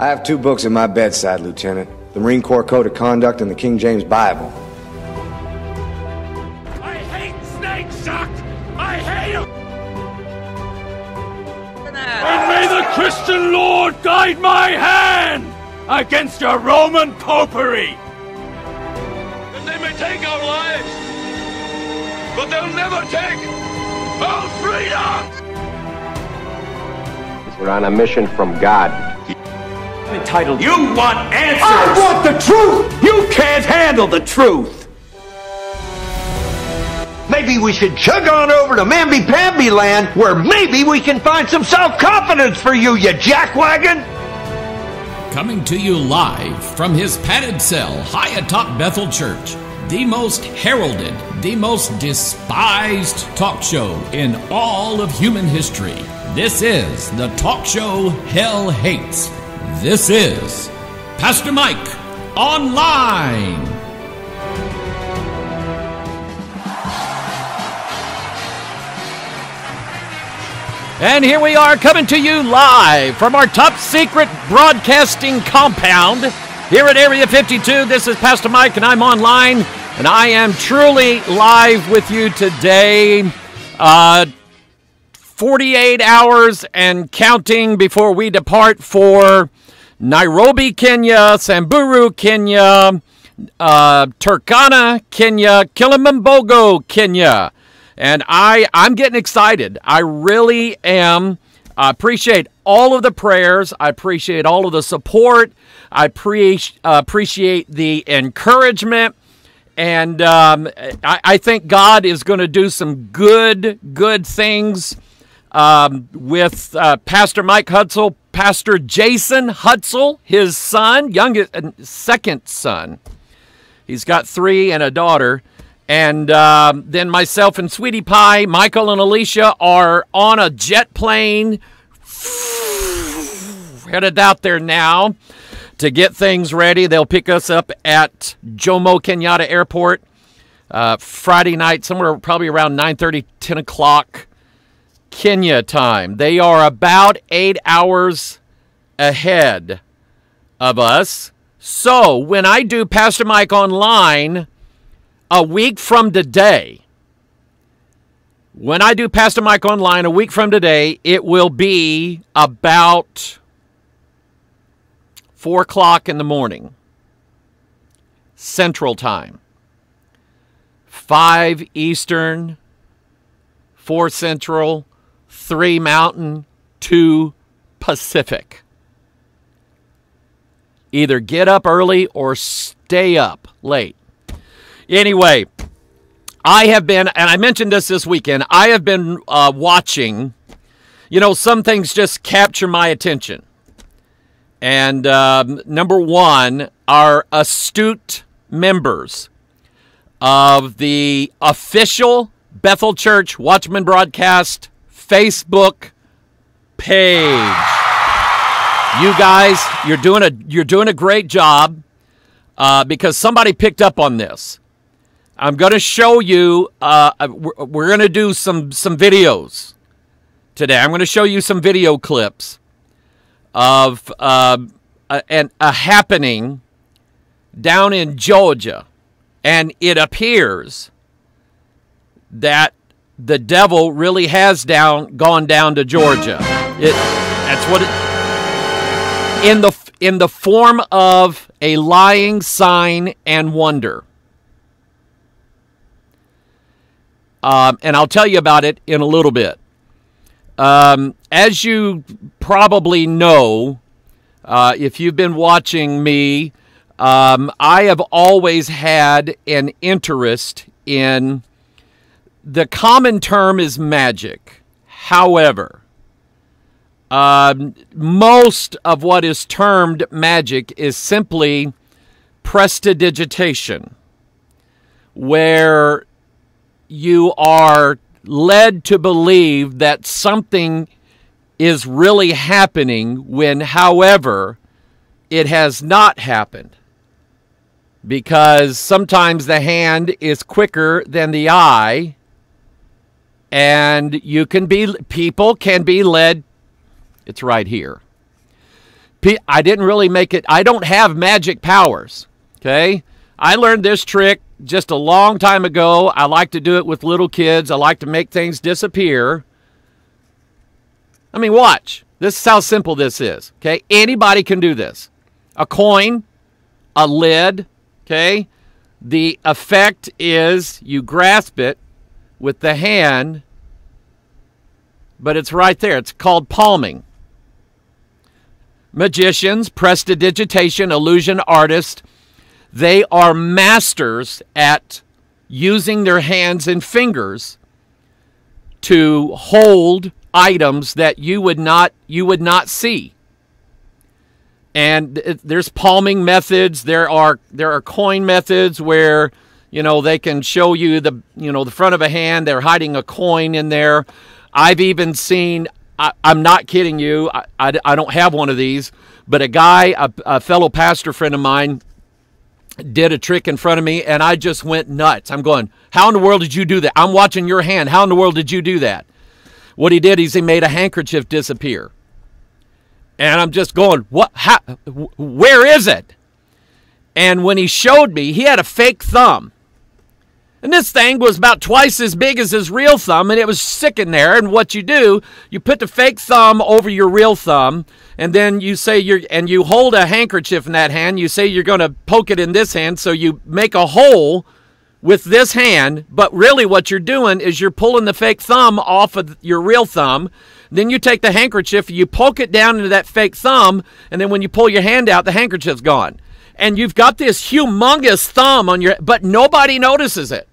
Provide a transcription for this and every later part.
I have two books at my bedside, Lieutenant. The Marine Corps Code of Conduct and the King James Bible. I hate snakes, Doc! I hate them! And may the Christian Lord guide my hand against your Roman popery! And they may take our lives, but they'll never take our freedom! We're on a mission from God. Entitled. You want answers! I want the truth! You can't handle the truth! Maybe we should chug on over to mamby-pamby land where maybe we can find some self-confidence for you, you jackwagon! Coming to you live from his padded cell high atop Bethel Church, the most heralded, the most despised talk show in all of human history. This is the talk show Hell Hates. This is Pastor Mike Online. And here we are coming to you live from our top secret broadcasting compound here at Area 52. This is Pastor Mike and I'm online and I am truly live with you today. 48 hours and counting before we depart for Nairobi, Kenya, Samburu, Kenya, Turkana, Kenya, Kilimambogo, Kenya. And I'm getting excited. I really am. I appreciate all of the prayers. I appreciate all of the support. I appreciate the encouragement. And I think God is going to do some good things with Pastor Mike Hudsell, Pastor Jason Hudsell, his son, youngest, second son. He's got three and a daughter. And then myself and Sweetie Pie, Michael and Alicia are on a jet plane, headed out there now to get things ready. They'll pick us up at Jomo Kenyatta Airport Friday night, somewhere probably around 9:30, 10 o'clock. Kenya time. They are about 8 hours ahead of us. So when I do Pastor Mike Online a week from today, it will be about 4 o'clock in the morning, Central Time, 5 Eastern, 4 Central, 3 Mountain, 2 Pacific. Either get up early or stay up late. Anyway, I have been, and I mentioned this weekend, I have been watching, you know, some things just capture my attention. And number one, our astute members of the official Bethel Church Watchman Broadcast Facebook page. You guys, you're doing a great job because somebody picked up on this. I'm going to show you. We're going to do some videos today. I'm going to show you some video clips of a happening down in Georgia, and it appears that the devil really has gone down to Georgia. That's in the form of a lying sign and wonder. And I'll tell you about it in a little bit. As you probably know, if you've been watching me, I have always had an interest in. The common term is magic. However, most of what is termed magic is simply prestidigitation, where you are led to believe that something is really happening when, however, it has not happened. Because sometimes the hand is quicker than the eye. And people can be led, it's right here, I didn't really make it. I don't have magic powers, okay? I learned this trick just a long time ago. I like to do it with little kids. I like to make things disappear. I mean, watch. This is how simple this is, okay? Anybody can do this. A coin, a lid, okay? The effect is you grasp it with the hand, but it's right there. It's called palming. Magicians, prestidigitation, illusion artists, they are masters at using their hands and fingers to hold items that you would not see. And there's palming methods. There are coin methods where, you know, they can show you the, you know, the front of a hand. They're hiding a coin in there. I've even seen, I'm not kidding you, I don't have one of these, but a guy, a fellow pastor friend of mine, did a trick in front of me, and I just went nuts. I'm going, how in the world did you do that? I'm watching your hand. How in the world did you do that? What he did is he made a handkerchief disappear. And I'm just going, what? How, where is it? And when he showed me, he had a fake thumb. And this thing was about twice as big as his real thumb, and it was sick in there. And what you do, you put the fake thumb over your real thumb, and then you say you hold a handkerchief in that hand. You say you're going to poke it in this hand, so you make a hole with this hand. But really what you're doing is you're pulling the fake thumb off of your real thumb. Then you take the handkerchief, you poke it down into that fake thumb, and then when you pull your hand out, the handkerchief's gone. And you've got this humongous thumb on your, but nobody notices it.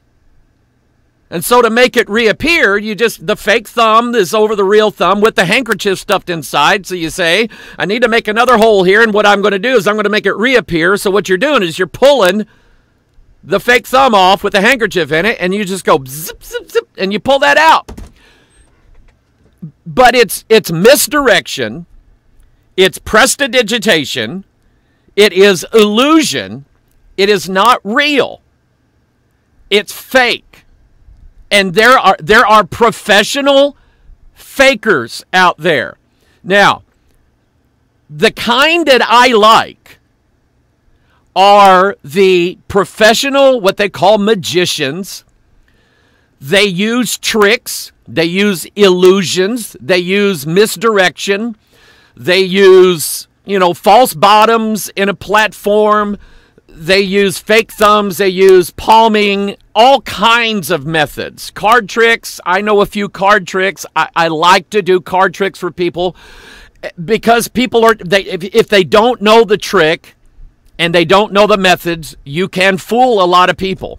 And so to make it reappear, you just, the fake thumb is over the real thumb with the handkerchief stuffed inside. So you say, I need to make another hole here, and what I'm going to do is I'm going to make it reappear. So what you're doing is you're pulling the fake thumb off with the handkerchief in it, and you just go zip, zip, zip, and you pull that out. But it's misdirection, it's prestidigitation, it is illusion, it is not real, it's fake. And there are professional fakers out there. Now, the kind that I like are the professional, what they call magicians. They use tricks. They use illusions. They use misdirection. They use, you know, false bottoms in a platform. They use fake thumbs. They use palming, all kinds of methods. Card tricks. I know a few card tricks. I like to do card tricks for people because people are, if they don't know the trick and they don't know the methods, you can fool a lot of people.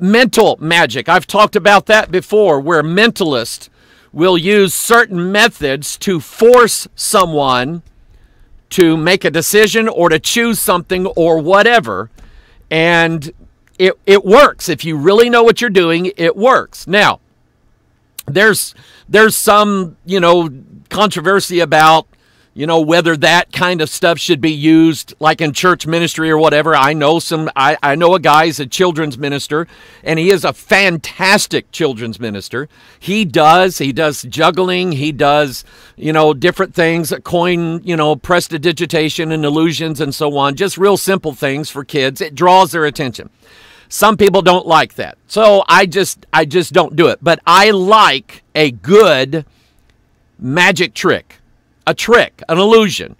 Mental magic. I've talked about that before, where mentalists will use certain methods to force someone to make a decision or to choose something or whatever, and it works. If you really know what you're doing, it works. Now, there's some, you know, controversy about, you know, whether that kind of stuff should be used like in church ministry or whatever. I know a guy, he's a children's minister, and he is a fantastic children's minister. He does juggling, he does, you know, different things, coin, you know, prestidigitation and illusions and so on, just real simple things for kids. It draws their attention. Some people don't like that. So I just don't do it. But I like a good magic trick. A trick, an illusion.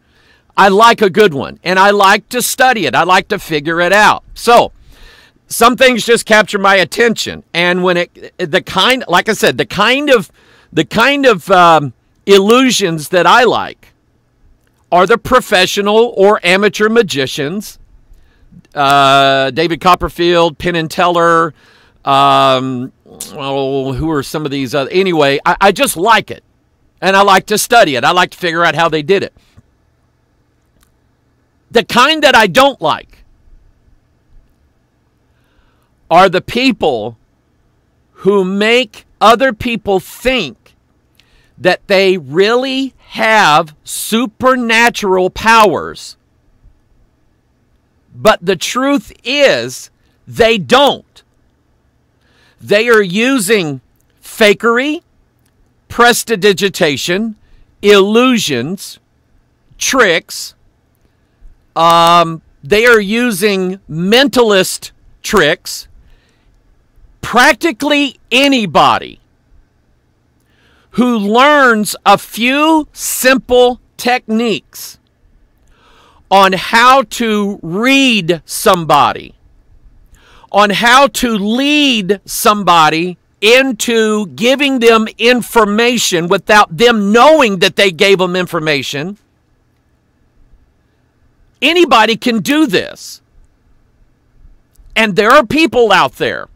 I like a good one, and I like to study it. I like to figure it out. So some things just capture my attention, and when the kind of illusions that I like are the professional or amateur magicians, David Copperfield, Penn and Teller. Who are some of these other? Anyway, I just like it. And I like to study it. I like to figure out how they did it. The kind that I don't like are the people who make other people think that they really have supernatural powers. But the truth is, they don't. They are using fakery, prestidigitation, illusions, tricks. They are using mentalist tricks. Practically anybody who learns a few simple techniques on how to read somebody, on how to lead somebody into giving them information without them knowing that they gave them information. Anybody can do this. And there are people out there.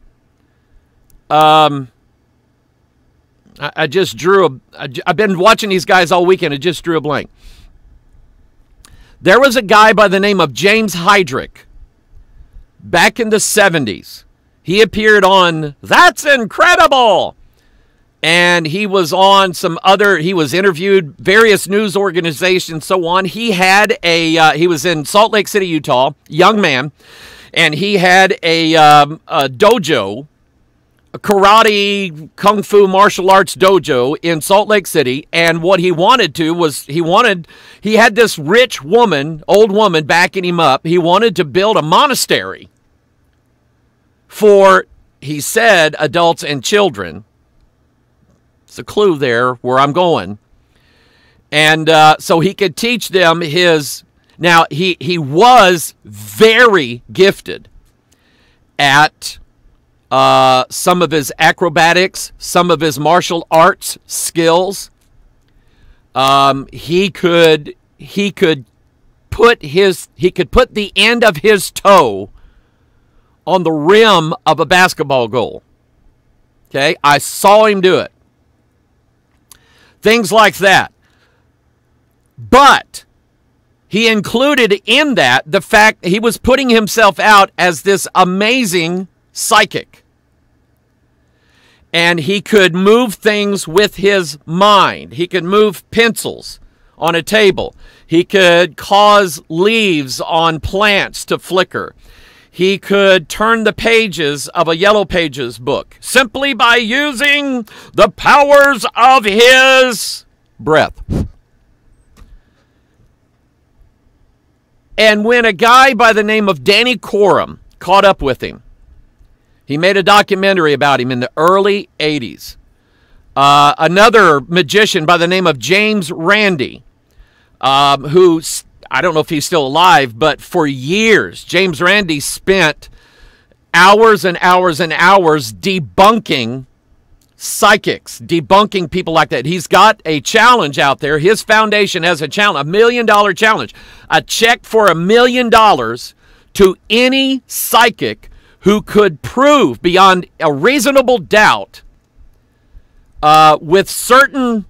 I just drew a... I've been watching these guys all weekend. I just drew a blank. There was a guy by the name of James Hydrick back in the 70s. He appeared on That's Incredible! And he was on some other... He was interviewed, various news organizations, so on. He had a... he was in Salt Lake City, Utah, young man. And he had a dojo... karate, kung fu, martial arts dojo in Salt Lake City, and what he wanted to was, he had this rich woman, old woman, backing him up. He wanted to build a monastery for, he said, adults and children. It's a clue there where I'm going. And so he could teach them his, now he was very gifted at some of his acrobatics, some of his martial arts skills. He could put the end of his toe on the rim of a basketball goal. Okay, I saw him do it. Things like that. But he included in that the fact that he was putting himself out as this amazing psychic, and he could move things with his mind. He could move pencils on a table. He could cause leaves on plants to flicker. He could turn the pages of a Yellow Pages book simply by using the powers of his breath. And when a guy by the name of Danny Corum caught up with him, he made a documentary about him in the early 80s. Another magician by the name of James Randi, who, I don't know if he's still alive, but for years, James Randi spent hours and hours and hours debunking psychics, debunking people like that. He's got a challenge out there. His foundation has a challenge, $1 million challenge, a check for $1 million to any psychic who could prove beyond a reasonable doubt with certain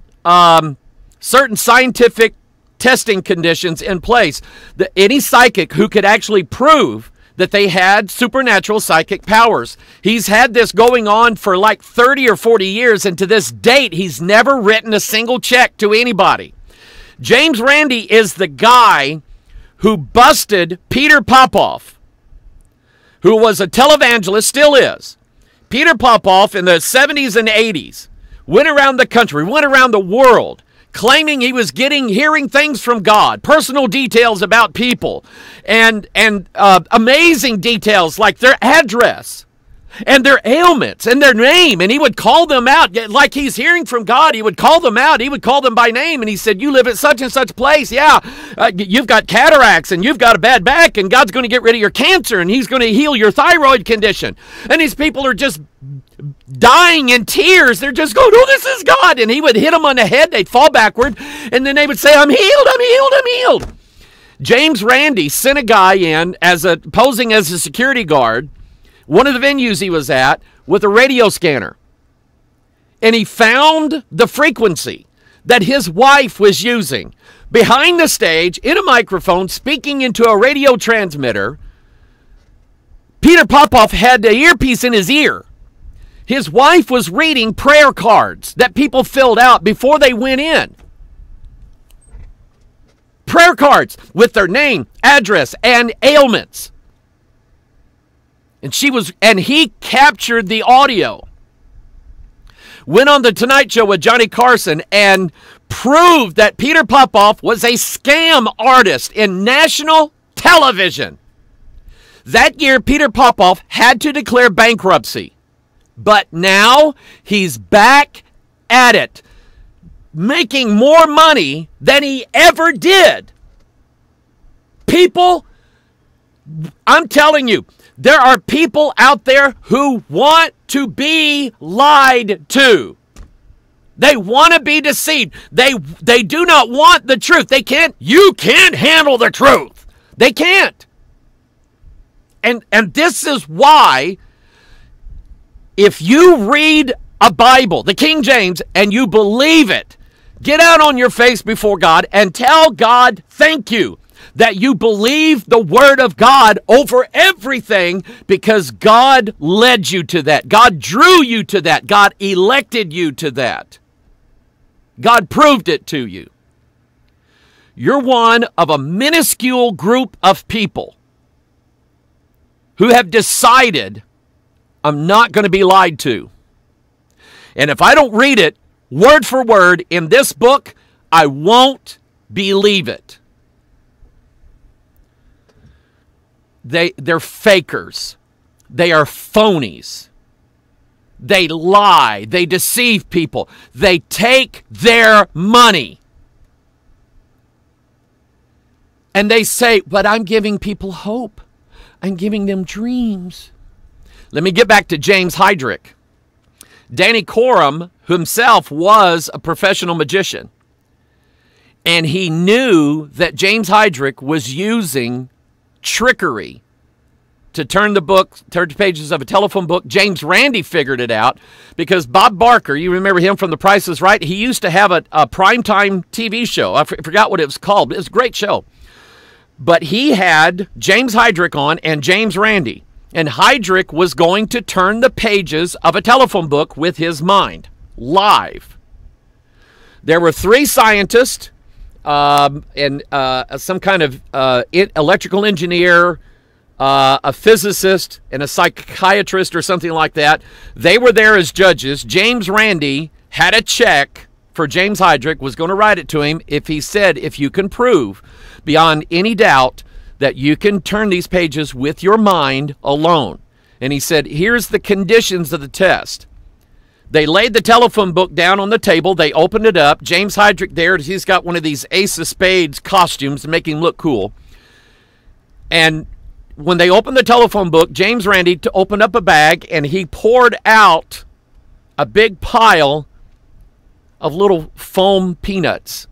scientific testing conditions in place, that any psychic who could actually prove that they had supernatural psychic powers. He's had this going on for like 30 or 40 years, and to this date, he's never written a single check to anybody. James Randi is the guy who busted Peter Popoff, who was a televangelist, still is. Peter Popoff in the 70s and 80s went around the country, went around the world, claiming he was hearing things from God, personal details about people, and amazing details like their address and their ailments and their name. And he would call them out like he's hearing from God. He would call them out. He would call them by name. And he said, "You live at such and such place. Yeah, you've got cataracts and you've got a bad back, and God's going to get rid of your cancer and he's going to heal your thyroid condition." And these people are just dying in tears. They're just going, "Oh, this is God." And he would hit them on the head. They'd fall backward. And then they would say, "I'm healed, I'm healed, I'm healed." James Randi sent a guy in posing as a security guard, one of the venues he was at, with a radio scanner. And he found the frequency that his wife was using behind the stage in a microphone, speaking into a radio transmitter. Peter Popoff had the earpiece in his ear. His wife was reading prayer cards that people filled out before they went in. Prayer cards with their name, address, and ailments. And he captured the audio. Went on the Tonight Show with Johnny Carson and proved that Peter Popoff was a scam artist in national television. That year, Peter Popoff had to declare bankruptcy. But now he's back at it, making more money than he ever did. People, I'm telling you, there are people out there who want to be lied to. They want to be deceived. They do not want the truth. They can't. You can't handle the truth. They can't. And this is why, if you read a Bible, the King James, and you believe it, get out on your face before God and tell God thank you that you believe the Word of God over everything, because God led you to that. God drew you to that. God elected you to that. God proved it to you. You're one of a minuscule group of people who have decided, I'm not going to be lied to. And if I don't read it word for word in this book, I won't believe it. They're fakers. They are phonies. They lie. They deceive people. They take their money. And they say, but I'm giving people hope. I'm giving them dreams. Let me get back to James Hydrick. Danny Corum himself was a professional magician. And he knew that James Hydrick was using trickery to turn the pages of a telephone book. James Randi figured it out, because Bob Barker, you remember him from The Price is Right? He used to have a primetime TV show. I forgot what it was called. It was a great show. But he had James Hydrick on and James Randi. And Hydrick was going to turn the pages of a telephone book with his mind, live. There were three scientists, some kind of electrical engineer, a physicist, and a psychiatrist or something like that. They were there as judges. James Randi had a check for James Hydrick, was going to write it to him if he said, if you can prove beyond any doubt that you can turn these pages with your mind alone. And he said, here's the conditions of the test. They laid the telephone book down on the table. They opened it up. James Hydrick there, he's got one of these Ace of Spades costumes to make him look cool. And when they opened the telephone book, James Randi opened up a bag, and he poured out a big pile of little foam peanuts.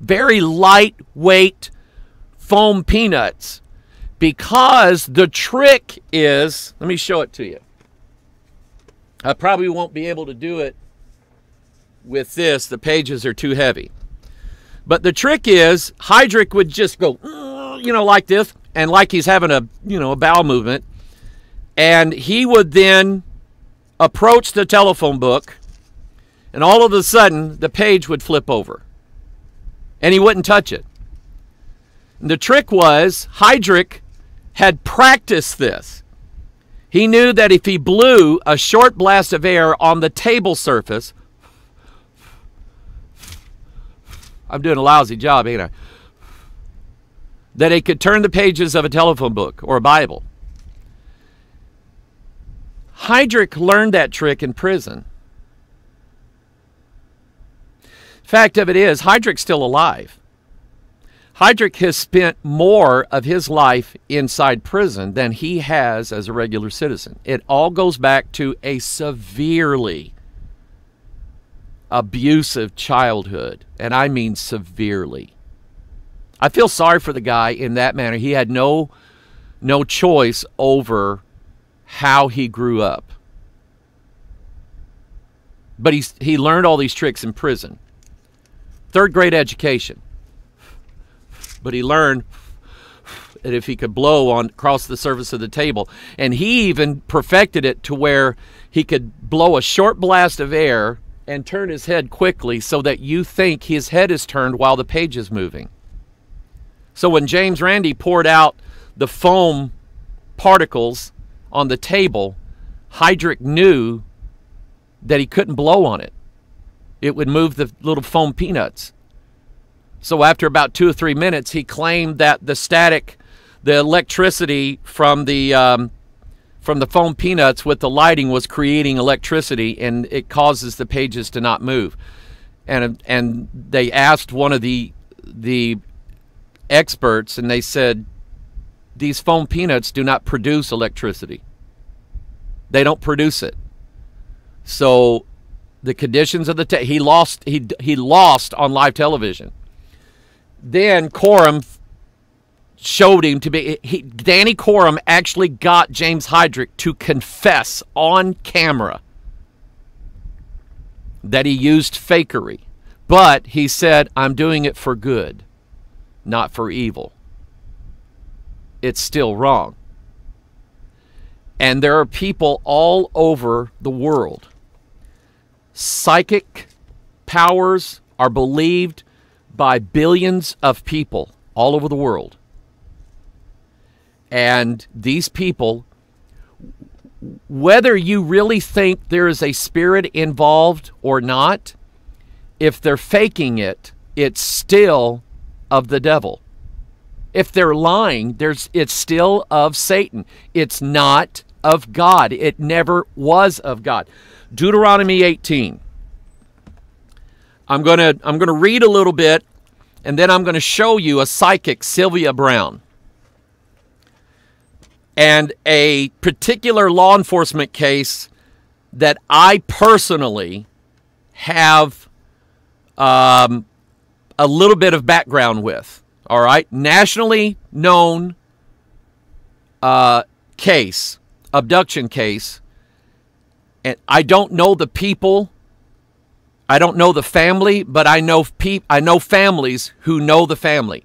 Very lightweight foam peanuts. Because the trick is, let me show it to you. I probably won't be able to do it with this. The pages are too heavy. But the trick is, Hydrick would just go, you know, like this, and like he's having a, you know, a bowel movement. And he would then approach the telephone book, and all of a sudden, the page would flip over. And he wouldn't touch it. And the trick was, Hydrick had practiced this. He knew that if he blew a short blast of air on the table surface, I'm doing a lousy job, ain't I? That he could turn the pages of a telephone book or a Bible. Hydrick learned that trick in prison. Fact of it is, Hydrick's still alive. Hydrick has spent more of his life inside prison than he has as a regular citizen. It all goes back to a severely abusive childhood, and I mean severely. I feel sorry for the guy in that manner. He had no choice over how he grew up. But he learned all these tricks in prison. Third grade education. But he learned that if he could blow on across the surface of the table, and he even perfected it to where he could blow a short blast of air and turn his head quickly so that you think his head is turned while the page is moving. So when James Randi poured out the foam particles on the table, Hydrick knew that he couldn't blow on it. It would move the little foam peanuts. So after about 2 or 3 minutes, he claimed that the static, the electricity from the foam peanuts with the lighting was creating electricity, and it causes the pages to not move. And they asked one of the experts, and they said, these foam peanuts do not produce electricity. They don't produce it. So the conditions of the he lost on live television. Then Corum showed him to be Danny Corum actually got James Hydrick to confess on camera that he used fakery, but he said, I'm doing it for good, not for evil. It's still wrong. And there are people all over the world. Psychic powers are believed by billions of people all over the world. And these people, whether you really think there is a spirit involved or not, if they're faking it, it's still of the devil. If they're lying, it's still of Satan. It's not of God. It never was of God. Deuteronomy 18. I'm going to read a little bit, and then I'm going to show you a psychic, Sylvia Browne, and a particular law enforcement case that I personally have a little bit of background with. All right, nationally known case, abduction case, and I don't know the people, I don't know the family, but I know families who know the family.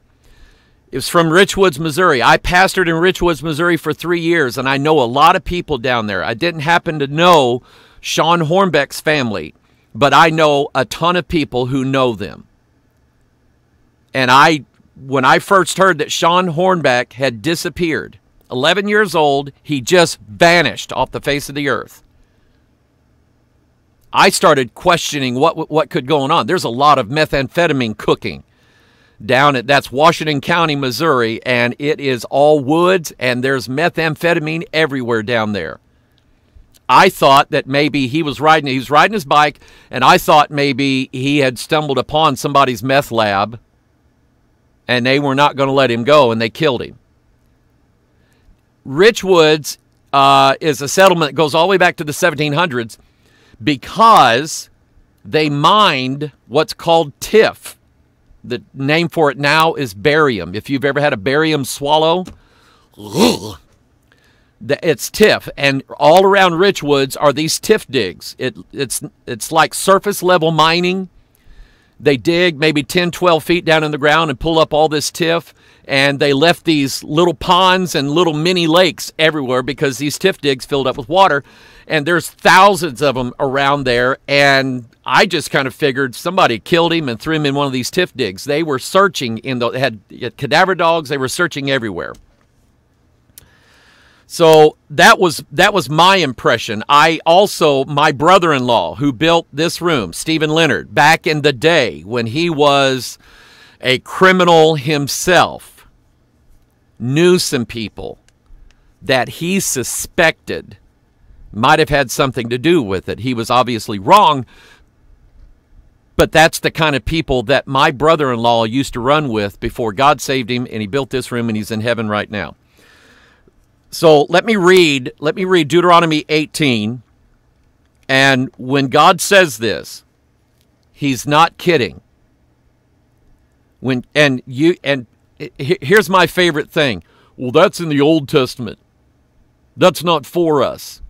It was from Richwoods, Missouri. I pastored in Richwoods, Missouri for 3 years, and I know a lot of people down there. I didn't happen to know Sean Hornbeck's family, but I know a ton of people who know them. And when I first heard that Sean Hornbeck had disappeared, 11 years old, he just vanished off the face of the earth. I started questioning what could go on. There's a lot of methamphetamine cooking down at, that's Washington County, Missouri, and it is all woods, and there's methamphetamine everywhere down there. I thought that maybe he was riding his bike, and I thought maybe he had stumbled upon somebody's meth lab, and they were not going to let him go, and they killed him. Richwoods is a settlement that goes all the way back to the 1700s because they mined what's called TIFF. The name for it now is barium. If you've ever had a barium swallow, it's TIFF. And all around Richwoods are these TIFF digs. It's like surface-level mining. They dig maybe 10, 12 feet down in the ground and pull up all this TIFF, and they left these little ponds and little mini lakes everywhere because these TIFF digs filled up with water, and there's thousands of them around there, and I just kind of figured somebody killed him and threw him in one of these TIFF digs. They were searching, they had cadaver dogs, they were searching everywhere. So that was my impression. I also, my brother-in-law who built this room, Stephen Leonard, back in the day when he was a criminal himself, knew some people that he suspected might have had something to do with it. He was obviously wrong, but that's the kind of people that my brother-in-law used to run with before God saved him, and he built this room, and he's in heaven right now. So let me read Deuteronomy 18, and when God says this, he's not kidding. Here's my favorite thing. Well, that's in the Old Testament. That's not for us.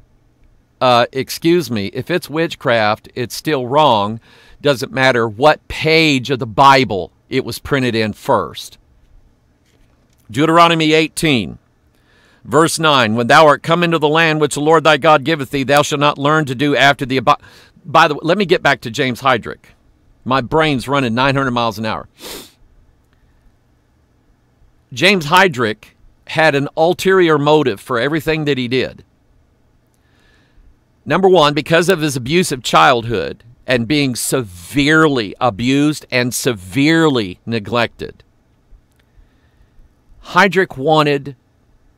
Excuse me, if it's witchcraft, it's still wrong. Doesn't matter what page of the Bible it was printed in first. Deuteronomy 18. Verse 9, when thou art come into the land which the Lord thy God giveth thee, thou shalt not learn to do after the... By the way, let me get back to James Hydrick. My brain's running 900 miles an hour. James Hydrick had an ulterior motive for everything that he did. Number one, because of his abusive childhood, and being severely abused and severely neglected. Hydrick wanted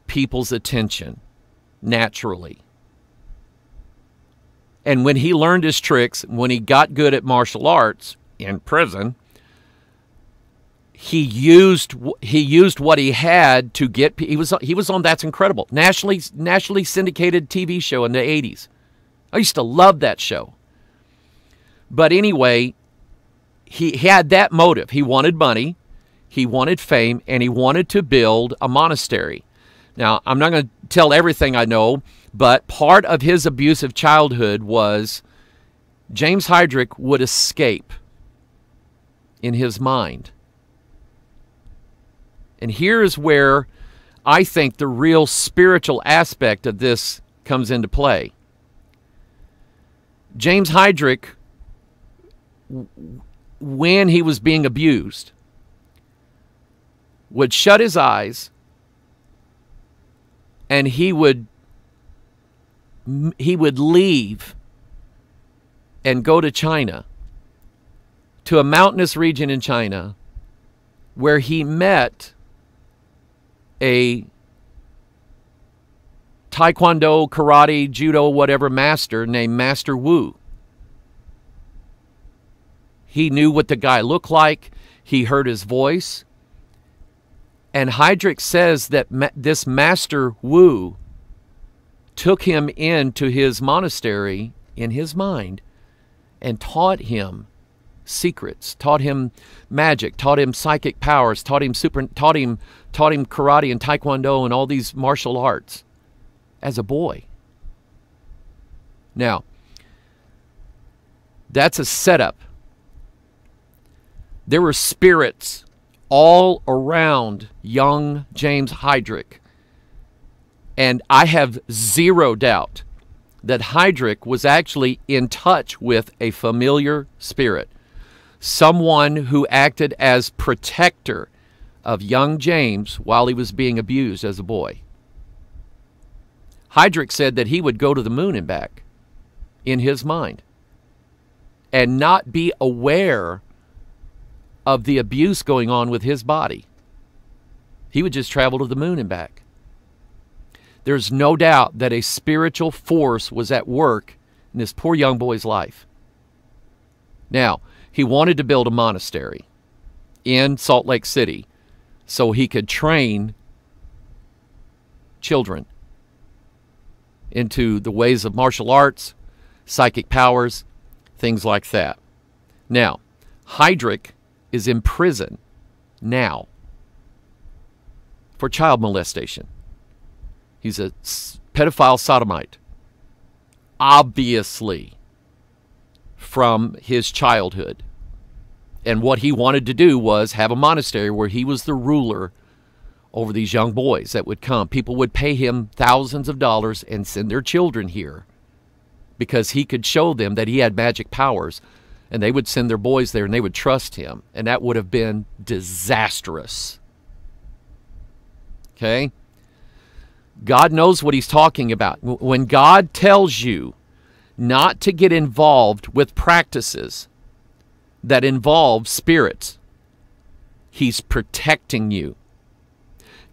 people's attention, naturally. And when he learned his tricks, when he got good at martial arts in prison, he used what he had to get. He was on That's Incredible, nationally syndicated TV show in the 80s. I used to love that show. But anyway, he had that motive. He wanted money, he wanted fame, and he wanted to build a monastery. Now, I'm not going to tell everything I know, but part of his abusive childhood was James Hydrick would escape in his mind. And here is where I think the real spiritual aspect of this comes into play. James Hydrick, when he was being abused, would shut his eyes and he would leave and go to China, to a mountainous region in China, where he met a Taekwondo, karate, judo, whatever master named Master Wu. He knew what the guy looked like. He heard his voice. And Hydrick says that this Master Wu took him into his monastery in his mind and taught him secrets, taught him magic, taught him psychic powers, taught him karate and taekwondo and all these martial arts as a boy. Now, that's a setup. There were spirits all around young James Hydrick. And I have zero doubt that Hydrick was actually in touch with a familiar spirit, someone who acted as protector of young James while he was being abused as a boy. Hydrick said that he would go to the moon and back in his mind and not be aware of the abuse going on with his body. He would just travel to the moon and back. There's no doubt that a spiritual force was at work in this poor young boy's life. Now, he wanted to build a monastery in Salt Lake City so he could train children into the ways of martial arts, psychic powers, things like that. Now, Hydrick is in prison now for child molestation. He's a pedophile sodomite, obviously, from his childhood. And what he wanted to do was have a monastery where he was the ruler over these young boys that would come. People would pay him thousands of dollars and send their children here because he could show them that he had magic powers. And they would send their boys there, and they would trust him. And that would have been disastrous. Okay? God knows what he's talking about. When God tells you not to get involved with practices that involve spirits, he's protecting you.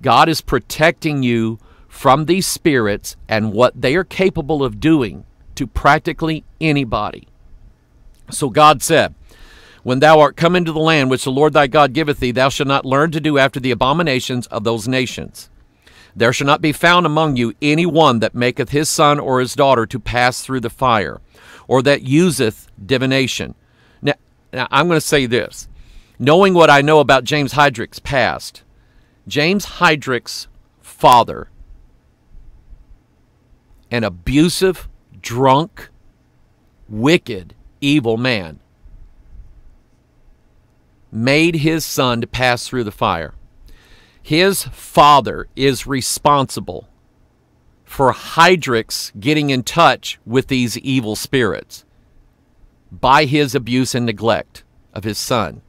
God is protecting you from these spirits and what they are capable of doing to practically anybody. So God said, "When thou art come into the land which the Lord thy God giveth thee, thou shalt not learn to do after the abominations of those nations. There shall not be found among you any one that maketh his son or his daughter to pass through the fire, or that useth divination." Now I'm going to say this. Knowing what I know about James Hydrick's past, James Hydrick's father, an abusive, drunk, wicked, evil man, made his son to pass through the fire. His father is responsible for Hydrick's getting in touch with these evil spirits by his abuse and neglect of his son.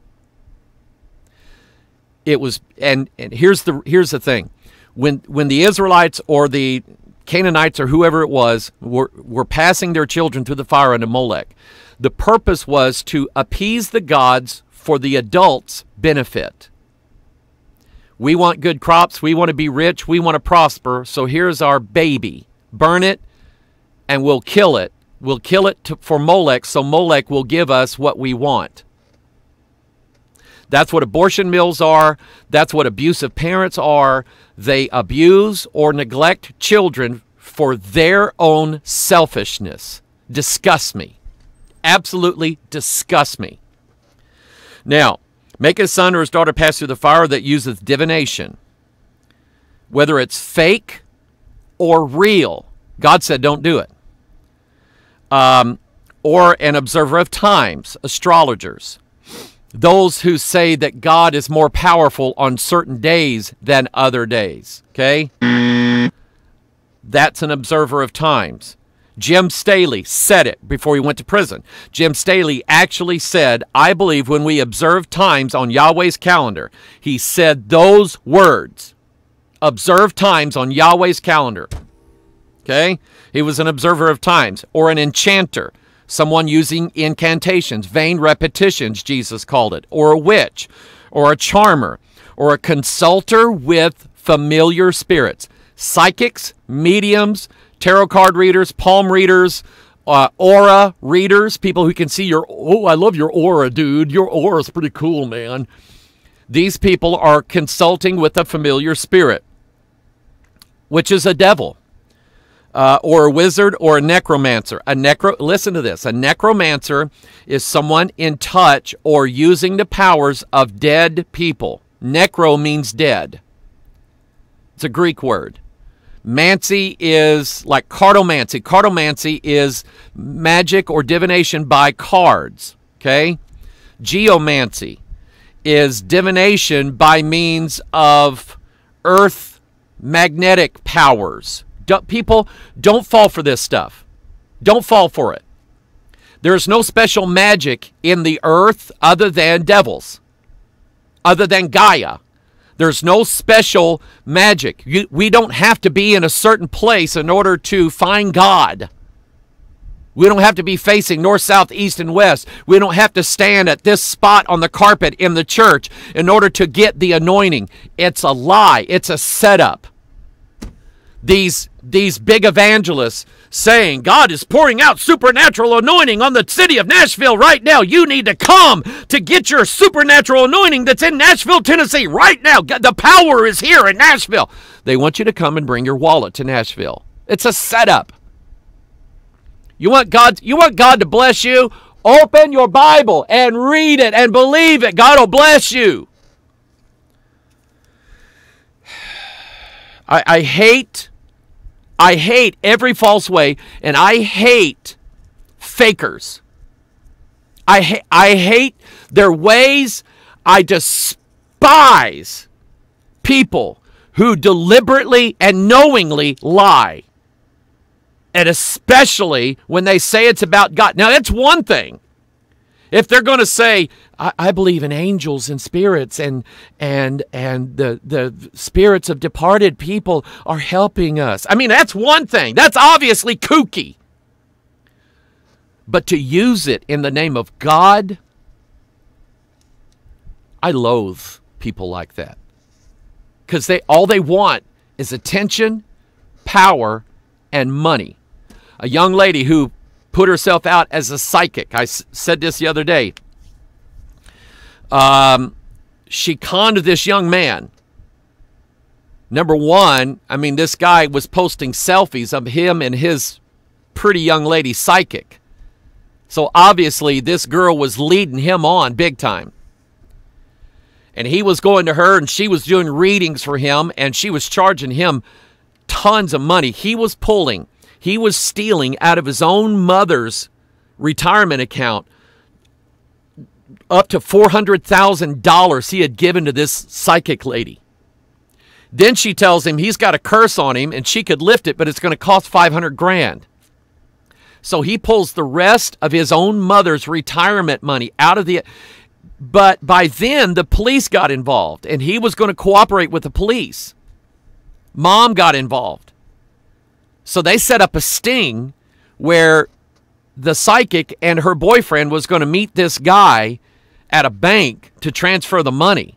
It was, and here's the thing. When the Israelites or the Canaanites or whoever it was were passing their children through the fire under Molech, The purpose was to appease the gods for the adults' benefit. We want good crops. We want to be rich. We want to prosper. So here's our baby. Burn it, and we'll kill it. We'll kill it for Molech, so Molech will give us what we want. That's what abortion mills are. That's what abusive parents are. They abuse or neglect children for their own selfishness. Disgusts me. Absolutely disgusts me. Now, make his son or his daughter pass through the fire that useth divination. Whether it's fake or real, God said don't do it. Or an observer of times, astrologers. Those who say that God is more powerful on certain days than other days, okay? That's an observer of times. Jim Staley said it before he went to prison. Jim Staley actually said, I believe when we observe times on Yahweh's calendar, he said those words, observe times on Yahweh's calendar, okay? He was an observer of times, or an enchanter. Someone using incantations, vain repetitions, Jesus called it, or a witch, or a charmer, or a consulter with familiar spirits. Psychics, mediums, tarot card readers, palm readers, aura readers, people who can see your, oh, I love your aura, dude. Your aura's pretty cool, man. These people are consulting with a familiar spirit, which is a devil. Or a wizard or a necromancer. Listen to this. A necromancer is someone in touch or using the powers of dead people. Necro means dead. It's a Greek word. Mancy is like cartomancy. Cartomancy is magic or divination by cards. Okay? Geomancy is divination by means of earth magnetic powers. People, don't fall for this stuff. Don't fall for it. There is no special magic in the earth other than devils, other than Gaia. There's no special magic. We don't have to be in a certain place in order to find God. We don't have to be facing north, south, east, and west. We don't have to stand at this spot on the carpet in the church in order to get the anointing. It's a lie. It's a setup. These big evangelists saying, God is pouring out supernatural anointing on the city of Nashville right now. You need to come to get your supernatural anointing that's in Nashville, Tennessee right now. The power is here in Nashville. They want you to come and bring your wallet to Nashville. It's a setup. You want God to bless you? Open your Bible and read it and believe it. God will bless you. I hate every false way, and I hate fakers. I hate their ways. I despise people who deliberately and knowingly lie, and especially when they say it's about God. Now, that's one thing. If they're going to say, I believe in angels and spirits and the spirits of departed people are helping us. I mean, that's one thing. That's obviously kooky. But to use it in the name of God, I loathe people like that. Because all they want is attention, power, and money. A young lady who put herself out as a psychic. I said this the other day. She conned this young man. Number one, I mean, this guy was posting selfies of him and his pretty young lady psychic. So obviously this girl was leading him on big time. And he was going to her and she was doing readings for him and she was charging him tons of money. He was stealing out of his own mother's retirement account up to $400,000 he had given to this psychic lady. Then she tells him he's got a curse on him and she could lift it, but it's going to cost $500,000. So he pulls the rest of his own mother's retirement money out of the... But by then, the police got involved and he was going to cooperate with the police. Mom got involved. So they set up a sting where the psychic and her boyfriend was going to meet this guy at a bank to transfer the money.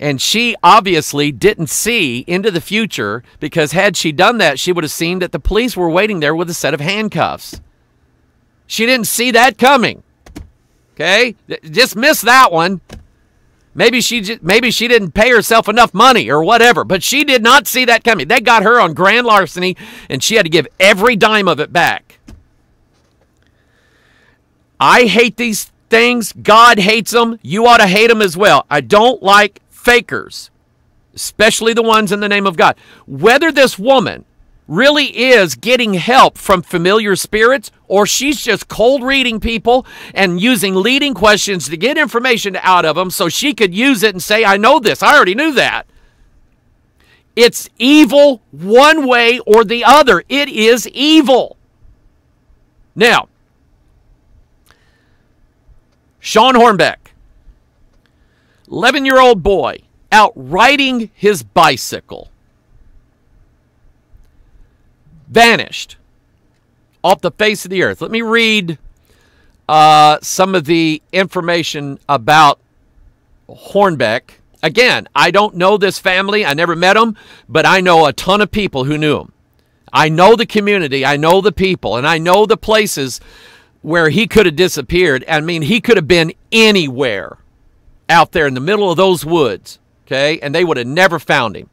And she obviously didn't see into the future, because had she done that, she would have seen that the police were waiting there with a set of handcuffs. She didn't see that coming. Okay? Just missed that one. Maybe she didn't pay herself enough money or whatever, but she did not see that coming. They got her on grand larceny, and she had to give every dime of it back. I hate these things. God hates them. You ought to hate them as well. I don't like fakers, especially the ones in the name of God. Whether this woman really is getting help from familiar spirits, or she's just cold reading people and using leading questions to get information out of them so she could use it and say, I know this, I already knew that. It's evil one way or the other. It is evil. Now, Sean Hornbeck, 11-year-old boy out riding his bicycle, vanished off the face of the earth. Let me read some of the information about Hornbeck. Again, I don't know this family. I never met him, but I know a ton of people who knew him. I know the community. I know the people, and I know the places where he could have disappeared. I mean, he could have been anywhere out there in the middle of those woods, okay? And they would have never found him.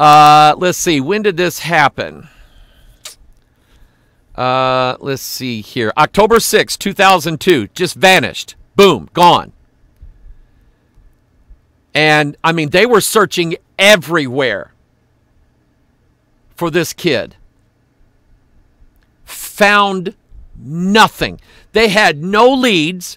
Let's see. When did this happen? Let's see here. October 6, 2002. Just vanished. Boom. Gone. And, I mean, they were searching everywhere for this kid. Found nothing. They had no leads.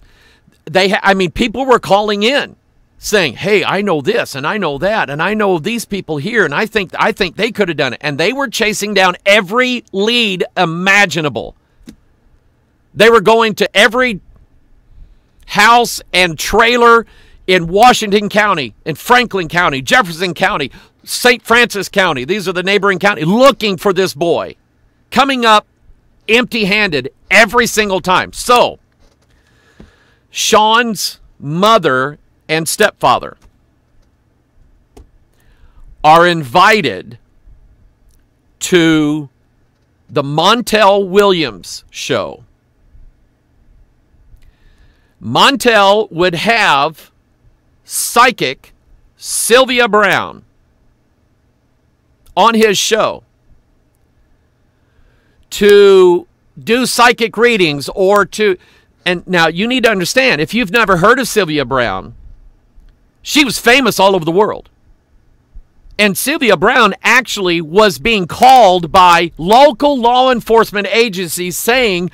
I mean, people were calling in saying, hey, I know this and I know that and I know these people here and I think they could have done it. And they were chasing down every lead imaginable. They were going to every house and trailer in Washington County, in Franklin County, Jefferson County, St. Francis County. These are the neighboring counties, looking for this boy, coming up empty-handed every single time. So Sean's mother and stepfather are invited to the Montel Williams show. Montel would have psychic Sylvia Browne on his show to do psychic readings or to... And now, you need to understand, if you've never heard of Sylvia Browne, she was famous all over the world. And Sylvia Browne actually was being called by local law enforcement agencies saying,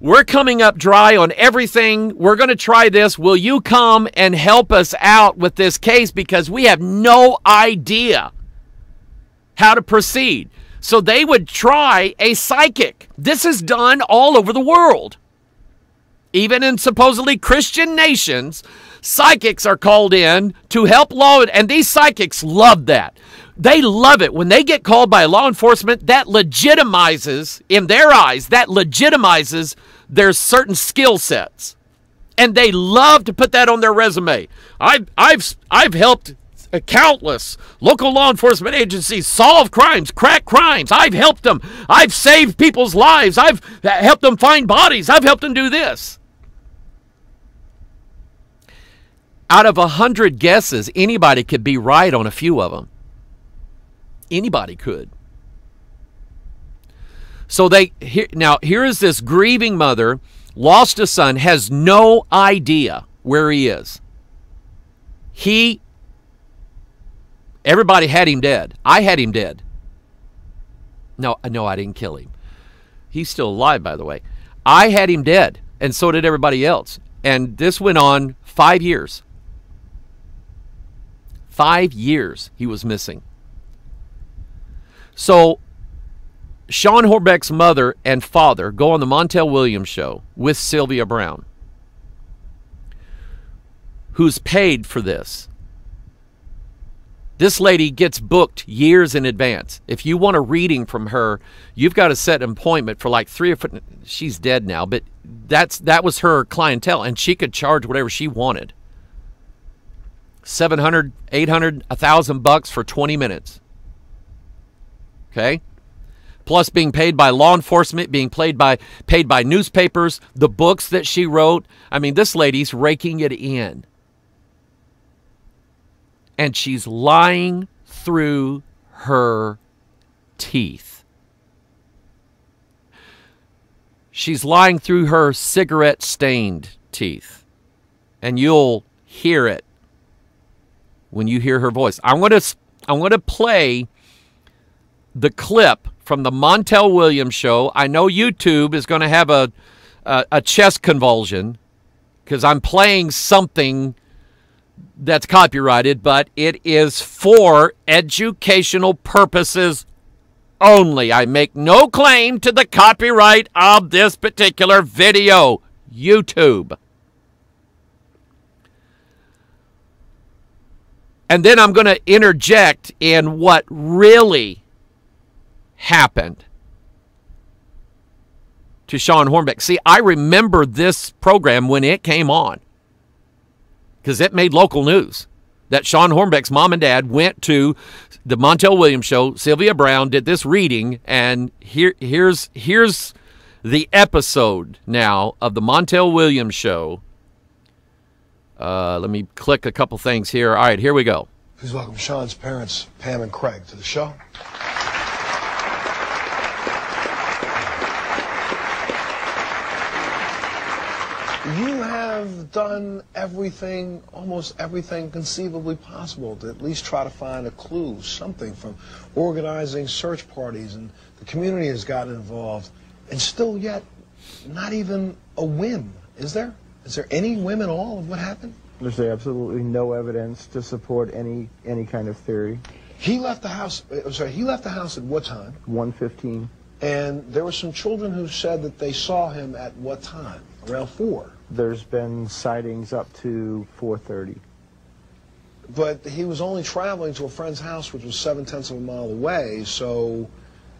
we're coming up dry on everything. We're going to try this. Will you come and help us out with this case? Because we have no idea how to proceed. So they would try a psychic. This is done all over the world. Even in supposedly Christian nations, psychics are called in to help law, and these psychics love that. They love it. When they get called by law enforcement, that legitimizes, in their eyes, that legitimizes their certain skill sets. And they love to put that on their resume. I've helped countless local law enforcement agencies solve crimes, crack crimes. I've helped them. I've saved people's lives. I've helped them find bodies. I've helped them do this. Out of 100 guesses, anybody could be right on a few of them. Anybody could. So here is this grieving mother, lost a son, has no idea where he is. Everybody had him dead. I had him dead. No, I didn't kill him. He's still alive, by the way. I had him dead, and so did everybody else. And this went on 5 years. 5 years he was missing. So Sean Hornbeck's mother and father go on the Montel Williams show with Sylvia Browne, who's paid for this. This lady gets booked years in advance. If you want a reading from her, you've got to set an appointment for like 3 or 4. She's dead now, but that was her clientele, and she could charge whatever she wanted. $700, $800, $1,000 for 20 minutes. Okay? Plus being paid by law enforcement, being paid by newspapers, the books that she wrote. I mean, this lady's raking it in. And she's lying through her teeth. She's lying through her cigarette-stained teeth. And you'll hear it when you hear her voice. I'm going to play the clip from the Montel Williams show. I know YouTube is going to have a chest convulsion because I'm playing something that's copyrighted, but it is for educational purposes only. I make no claim to the copyright of this particular video, YouTube. And then I'm going to interject in what really happened to Sean Hornbeck. See, I remember this program when it came on, because it made local news that Sean Hornbeck's mom and dad went to the Montel Williams show. Sylvia Browne did this reading, and here's the episode now of the Montel Williams show. Let me click a couple things here. All right, here we go. Please welcome Sean's parents, Pam and Craig, to the show. You have done everything, almost everything conceivably possible to at least try to find a clue, something, from organizing search parties, and the community has gotten involved, and still yet not even a whim. Is there? Is there any whim at all of what happened? There's absolutely no evidence to support any kind of theory. He left the house, I'm sorry, he left the house at what time? 1:15. And there were some children who said that they saw him at what time? Around 4. There's been sightings up to 4:30. But he was only traveling to a friend's house, which was 0.7 miles away, so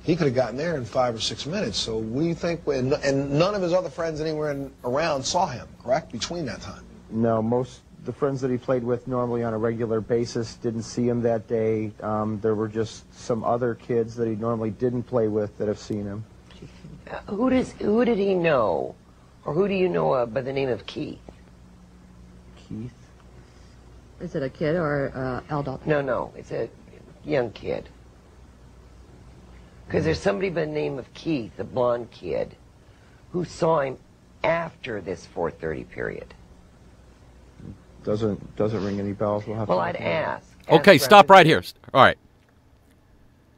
he could have gotten there in 5 or 6 minutes. So what do you think? And none of his other friends anywhere around saw him, correct, between that time? No, most the friends that he played with normally on a regular basis didn't see him that day. There were just some other kids that he normally didn't play with that have seen him. Who did he know? Or who do you know of by the name of Keith? Keith? Is it a kid or adult? No, it's a young kid. Because there's somebody by the name of Keith, a blonde kid, who saw him after this 4:30 period. Doesn't ring any bells. We'll have to ask. Okay, stop right here. All right.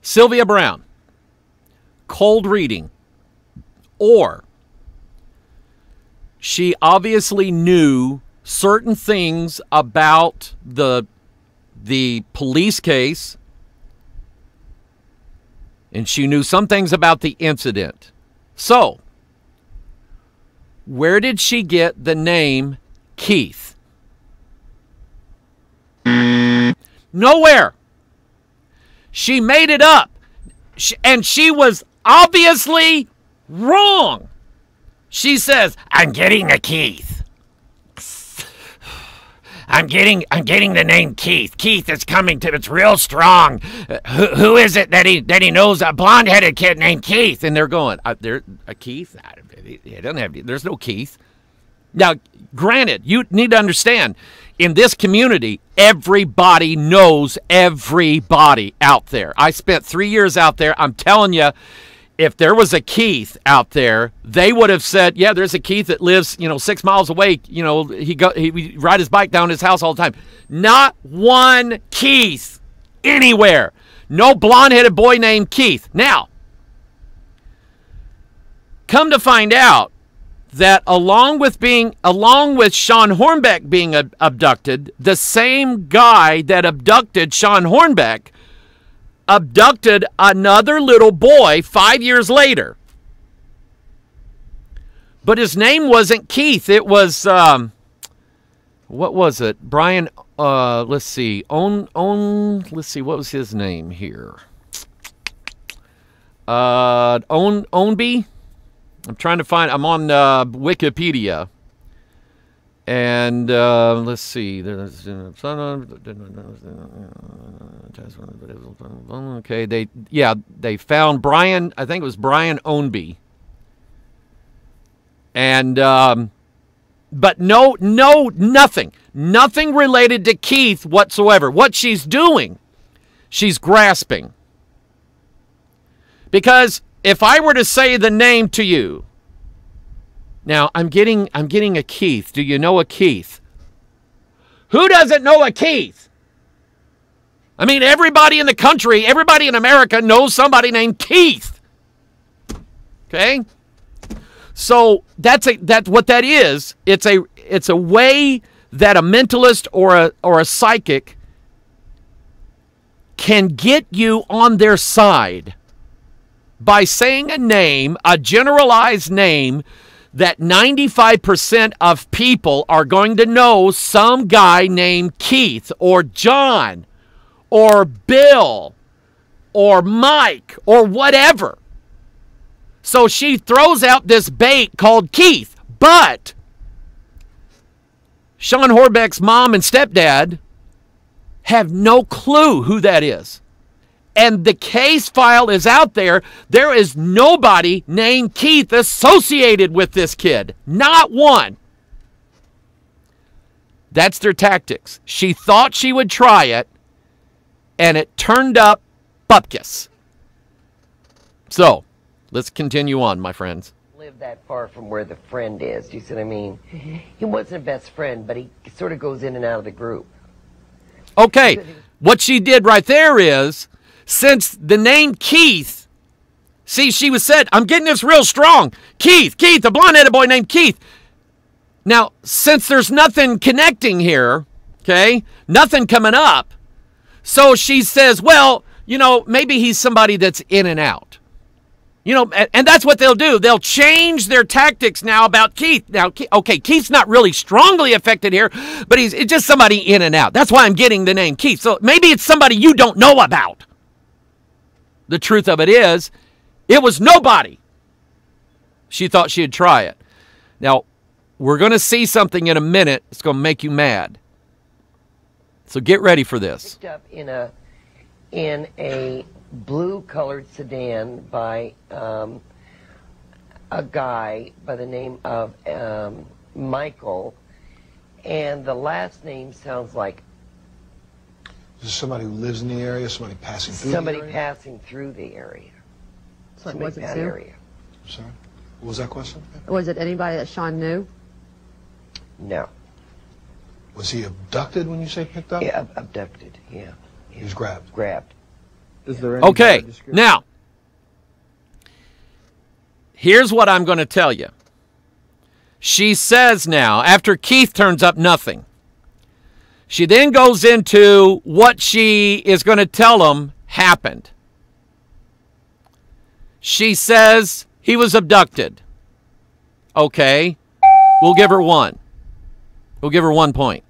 Sylvia Browne, cold reading, or she obviously knew certain things about the police case, and she knew some things about the incident. So, where did she get the name Keith? Nowhere. She made it up, and she was obviously wrong. She says, "I'm getting a Keith. I'm getting the name Keith. Keith is coming to. It's real strong. Who is it that he knows? A blonde-headed kid named Keith." And they're going, "There a Keith? It doesn't have. There's no Keith." Now, granted, you need to understand, in this community, everybody knows everybody out there. I spent 3 years out there. I'm telling you. If there was a Keith out there, they would have said, yeah, there's a Keith that lives, 6 miles away. He would ride his bike down his house all the time. Not one Keith anywhere. No blonde-headed boy named Keith. Now, come to find out that along with Sean Hornbeck being abducted, the same guy that abducted Sean Hornbeck abducted another little boy 5 years later. But his name wasn't Keith. It was, what was it? Brian Let's see. Let's see, what was his name here? Ownby. I'm trying to find. I'm on Wikipedia. And let's see. Okay, they found Brian. I think it was Brian Ownby. And but nothing related to Keith whatsoever. What she's doing, she's grasping. Because if I were to say the name to you, now I'm getting a Keith. Do you know a Keith? Who doesn't know a Keith? I mean, everybody in the country, everybody in America knows somebody named Keith. Okay? So that's what that is. It's a way that a mentalist or a psychic can get you on their side by saying a name, a generalized name, that 95% of people are going to know some guy named Keith or John or Bill or Mike or whatever. So she throws out this bait called Keith. But Sean Hornbeck's mom and stepdad have no clue who that is. And the case file is out there. There is nobody named Keith associated with this kid. Not one. That's their tactics. She thought she would try it, and it turned up bupkis. So, let's continue on, my friends. Live that far from where the friend is. Do you see what I mean? Mm-hmm. He wasn't a best friend, but he sort of goes in and out of the group. Okay. What she did right there is, since the name Keith, see, she was said, I'm getting this real strong. Keith, a blonde-headed boy named Keith. Now, since there's nothing connecting here, okay, nothing coming up, so she says, well, you know, maybe he's somebody that's in and out. You know, and that's what they'll do. They'll change their tactics now about Keith. Now, okay, Keith's not really strongly affected here, but it's just somebody in and out. That's why I'm getting the name Keith. So maybe it's somebody you don't know about. The truth of it is, it was nobody. She thought she'd try it. Now, we're going to see something in a minute that's going to make you mad. So get ready for this. Picked up in a blue-colored sedan by a guy by the name of Michael, and the last name sounds like... Is this somebody who lives in the area, somebody passing through the area? Somebody passing through the area. So it wasn't that area. I'm sorry? What was that question? Was it anybody that Sean knew? No. Was he abducted when you say picked up? Yeah, abducted, yeah. He was grabbed. Is there any okay, now, here's what I'm going to tell you. She says now, after Keith turns up nothing, she then goes into what she is going to tell them happened. She says he was abducted. Okay. We'll give her one. We'll give her 1 point.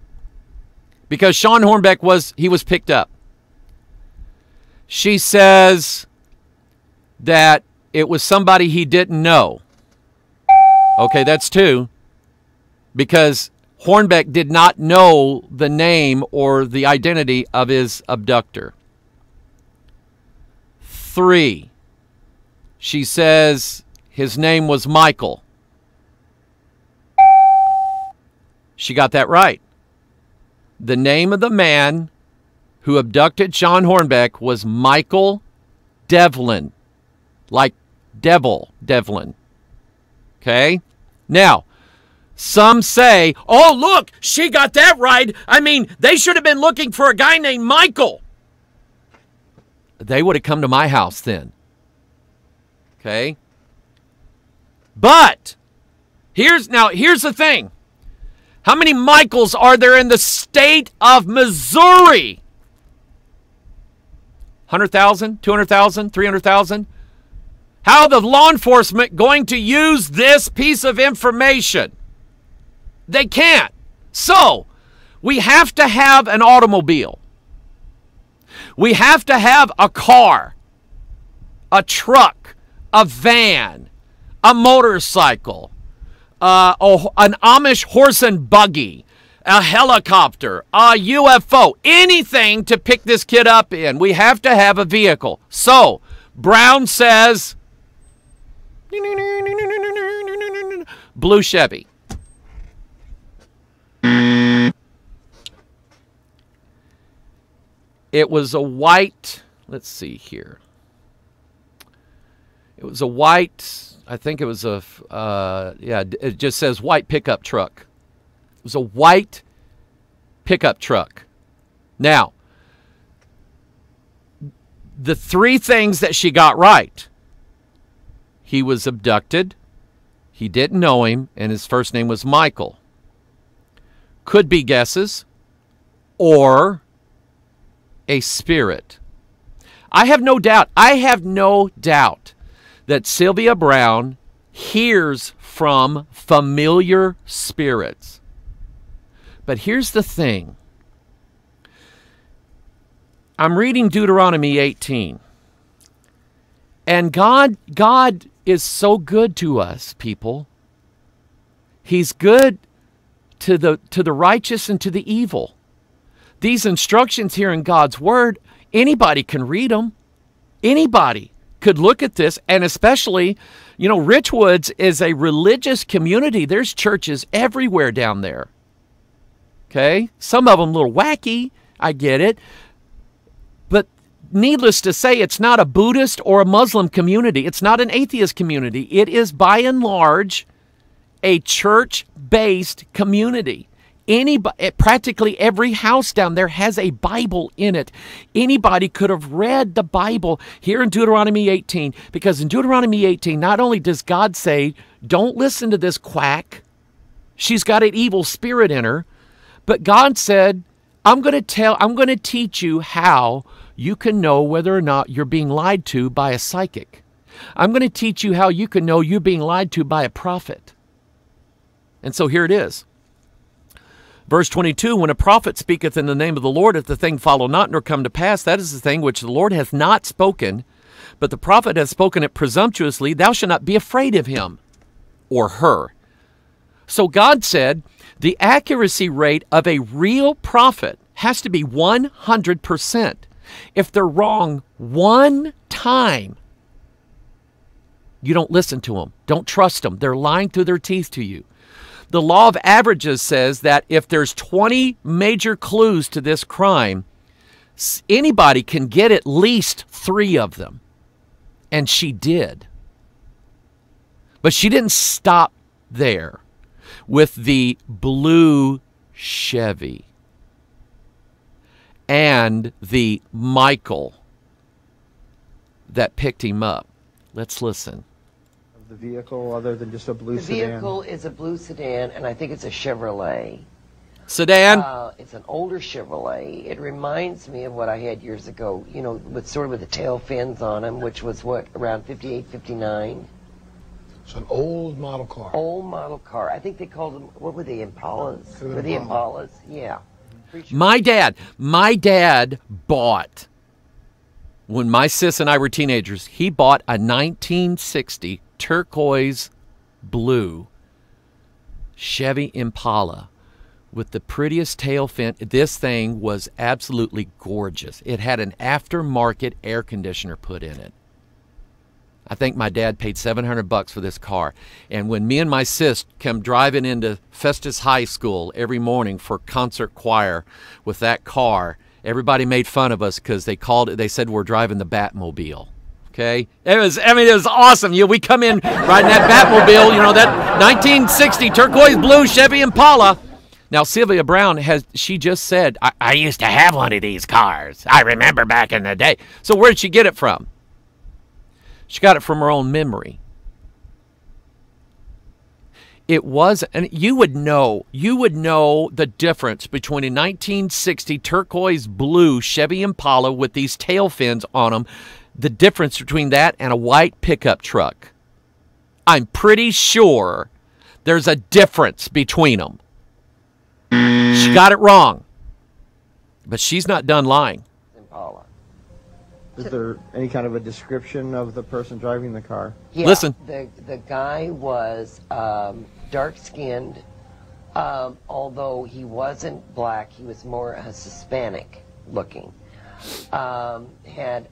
Because Sean Hornbeck was picked up. She says that it was somebody he didn't know. Okay, that's 2. Because Hornbeck did not know the name or the identity of his abductor. 3, she says his name was Michael. She got that right. The name of the man who abducted Sean Hornbeck was Michael Devlin. Like devil, Devlin. Okay? Now, some say, oh, look, she got that right. I mean, they should have been looking for a guy named Michael. They would have come to my house then. Okay? But, here's the thing. How many Michaels are there in the state of Missouri? 100,000? 200,000? 300,000? How the law enforcement going to use this piece of information? They can't. So, We have to have an automobile. We have to have a car, a truck, a van, a motorcycle, an Amish horse and buggy, a helicopter, a UFO, anything to pick this kid up in. We have to have a vehicle. So Brown says, blue Chevy. It was a white, let's see here. It was a white, I think it was a, yeah, it just says white pickup truck. It was a white pickup truck. Now, the three things that she got right. He was abducted. He didn't know him, and his first name was Michael. Could be guesses, or a spirit. I have no doubt that Sylvia Browne hears from familiar spirits. But here's the thing. I'm reading Deuteronomy 18. And God is so good to us, people. He's good to the righteous and to the evil. These instructions here in God's Word, anybody can read them. Anybody could look at this, and especially, you know, Richwoods is a religious community. There's churches everywhere down there, okay? Some of them a little wacky, I get it. But needless to say, it's not a Buddhist or a Muslim community. It's not an atheist community. It is, by and large, a church-based community. Anybody, practically every house down there has a Bible in it. Anybody could have read the Bible here in Deuteronomy 18, because in Deuteronomy 18, not only does God say, don't listen to this quack, she's got an evil spirit in her, but God said, I'm going to teach you how you can know whether or not you're being lied to by a psychic. I'm going to teach you how you can know you're being lied to by a prophet. And so here it is. Verse 22, when a prophet speaketh in the name of the Lord, if the thing follow not nor come to pass, that is the thing which the Lord hath not spoken, but the prophet hath spoken it presumptuously, thou shalt not be afraid of him or her. So God said the accuracy rate of a real prophet has to be 100%. If they're wrong one time, you don't listen to them. Don't trust them. They're lying through their teeth to you. The law of averages says that if there's 20 major clues to this crime, anybody can get at least 3 of them. And she did. But she didn't stop there with the blue Chevy and the Michael that picked him up. Let's listen. The vehicle, other than just a blue sedan? The vehicle is a blue sedan, and I think it's a Chevrolet. Sedan? It's an older Chevrolet. It reminds me of what I had years ago, you know, with sort of with the tail fins on them, which was, what, around 58, 59? It's an old model car. Old model car. I think they called them, what were they, Impalas? Were they Impalas? Yeah. My dad bought, when my sis and I were teenagers, he bought a 1960 turquoise blue Chevy Impala with the prettiest tail fin. This thing was absolutely gorgeous. It had an aftermarket air conditioner put in it. I think my dad paid $700 for this car. And when me and my sis came driving into Festus High School every morning for concert choir with that car, everybody made fun of us because they called it, they said we're driving the Batmobile. Okay? It was, I mean, it was awesome. You know, we come in riding that Batmobile, you know, that 1960 turquoise blue Chevy Impala. Now, Sylvia Browne she just said, I used to have one of these cars. I remember back in the day. So where did she get it from? She got it from her own memory. It was, and you would know the difference between a 1960 turquoise blue Chevy Impala with these tail fins on them, the difference between that and a white pickup truck. I'm pretty sure there's a difference between them. She got it wrong. But she's not done lying. Impala. Is there any kind of a description of the person driving the car? Yeah, listen. The guy was dark-skinned, although he wasn't black. He was more Hispanic-looking. Had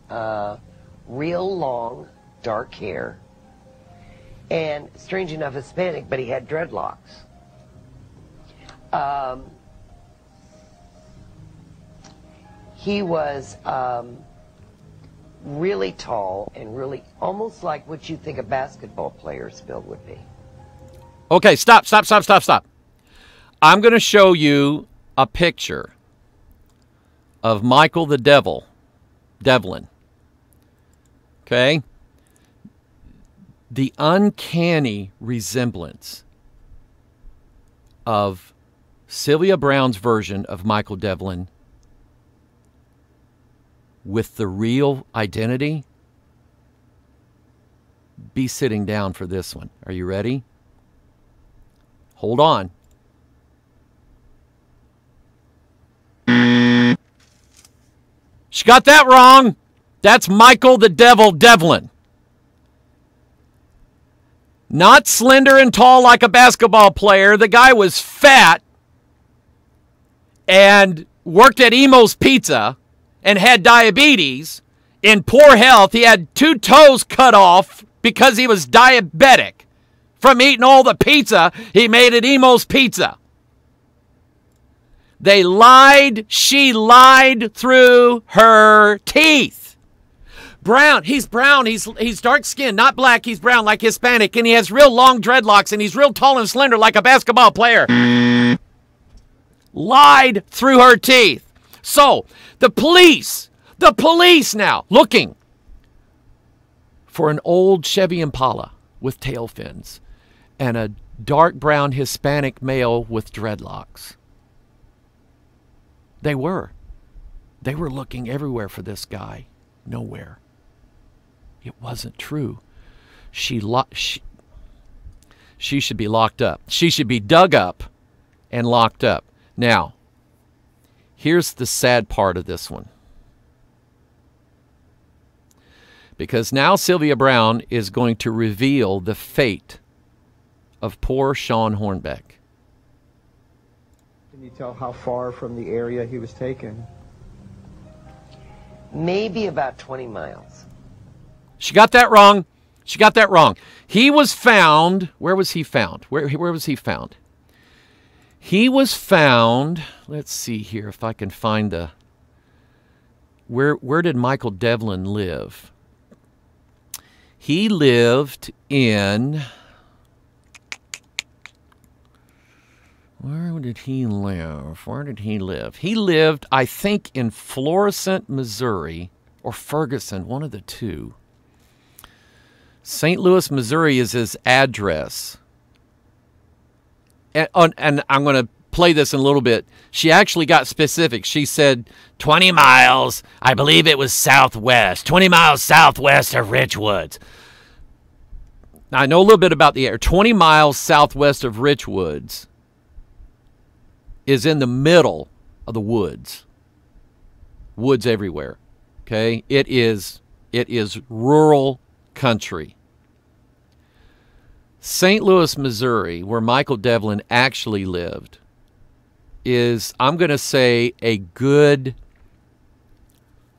real long, dark hair. And, strange enough, Hispanic, but he had dreadlocks. He was really tall and really almost like what you think a basketball player's build would be. Okay, stop. I'm going to show you a picture of Michael the Devil, Devlin. Okay? The uncanny resemblance of Sylvia Browne's version of Michael Devlin with the real identity. Be sitting down for this one. Are you ready? Hold on. She got that wrong. That's Michael the Devil Devlin. Not slender and tall like a basketball player. The guy was fat and worked at Emo's Pizza and had diabetes, in poor health. He had 2 toes cut off because he was diabetic from eating all the pizza he made at Emo's Pizza. They lied. She lied through her teeth. Brown. He's brown. He's dark-skinned, not black. He's brown, like Hispanic, and he has real long dreadlocks, and he's real tall and slender like a basketball player. Lied through her teeth. So, the police now, looking for an old Chevy Impala with tail fins and a dark brown Hispanic male with dreadlocks. They were looking everywhere for this guy. Nowhere. It wasn't true. She should be locked up. She should be dug up and locked up. Now, here's the sad part of this one. Because now Sylvia Browne is going to reveal the fate of poor Sean Hornbeck. Can you tell how far from the area he was taken? Maybe about 20 miles. She got that wrong. She got that wrong. He was found. Where was he found? Where was he found? He was found, let's see here if I can find the, where did Michael Devlin live? He lived in, where did he live? He lived, I think, in Florissant, Missouri, or Ferguson, one of the two. St. Louis, Missouri is his address. And I'm going to play this in a little bit. She actually got specific. She said 20 miles, I believe it was southwest, 20 miles southwest of Richwoods. Now, I know a little bit about the area. 20 miles southwest of Richwoods is in the middle of the woods. Woods everywhere, okay? It is rural country. St. Louis, Missouri, where Michael Devlin actually lived, is, I'm going to say, a good,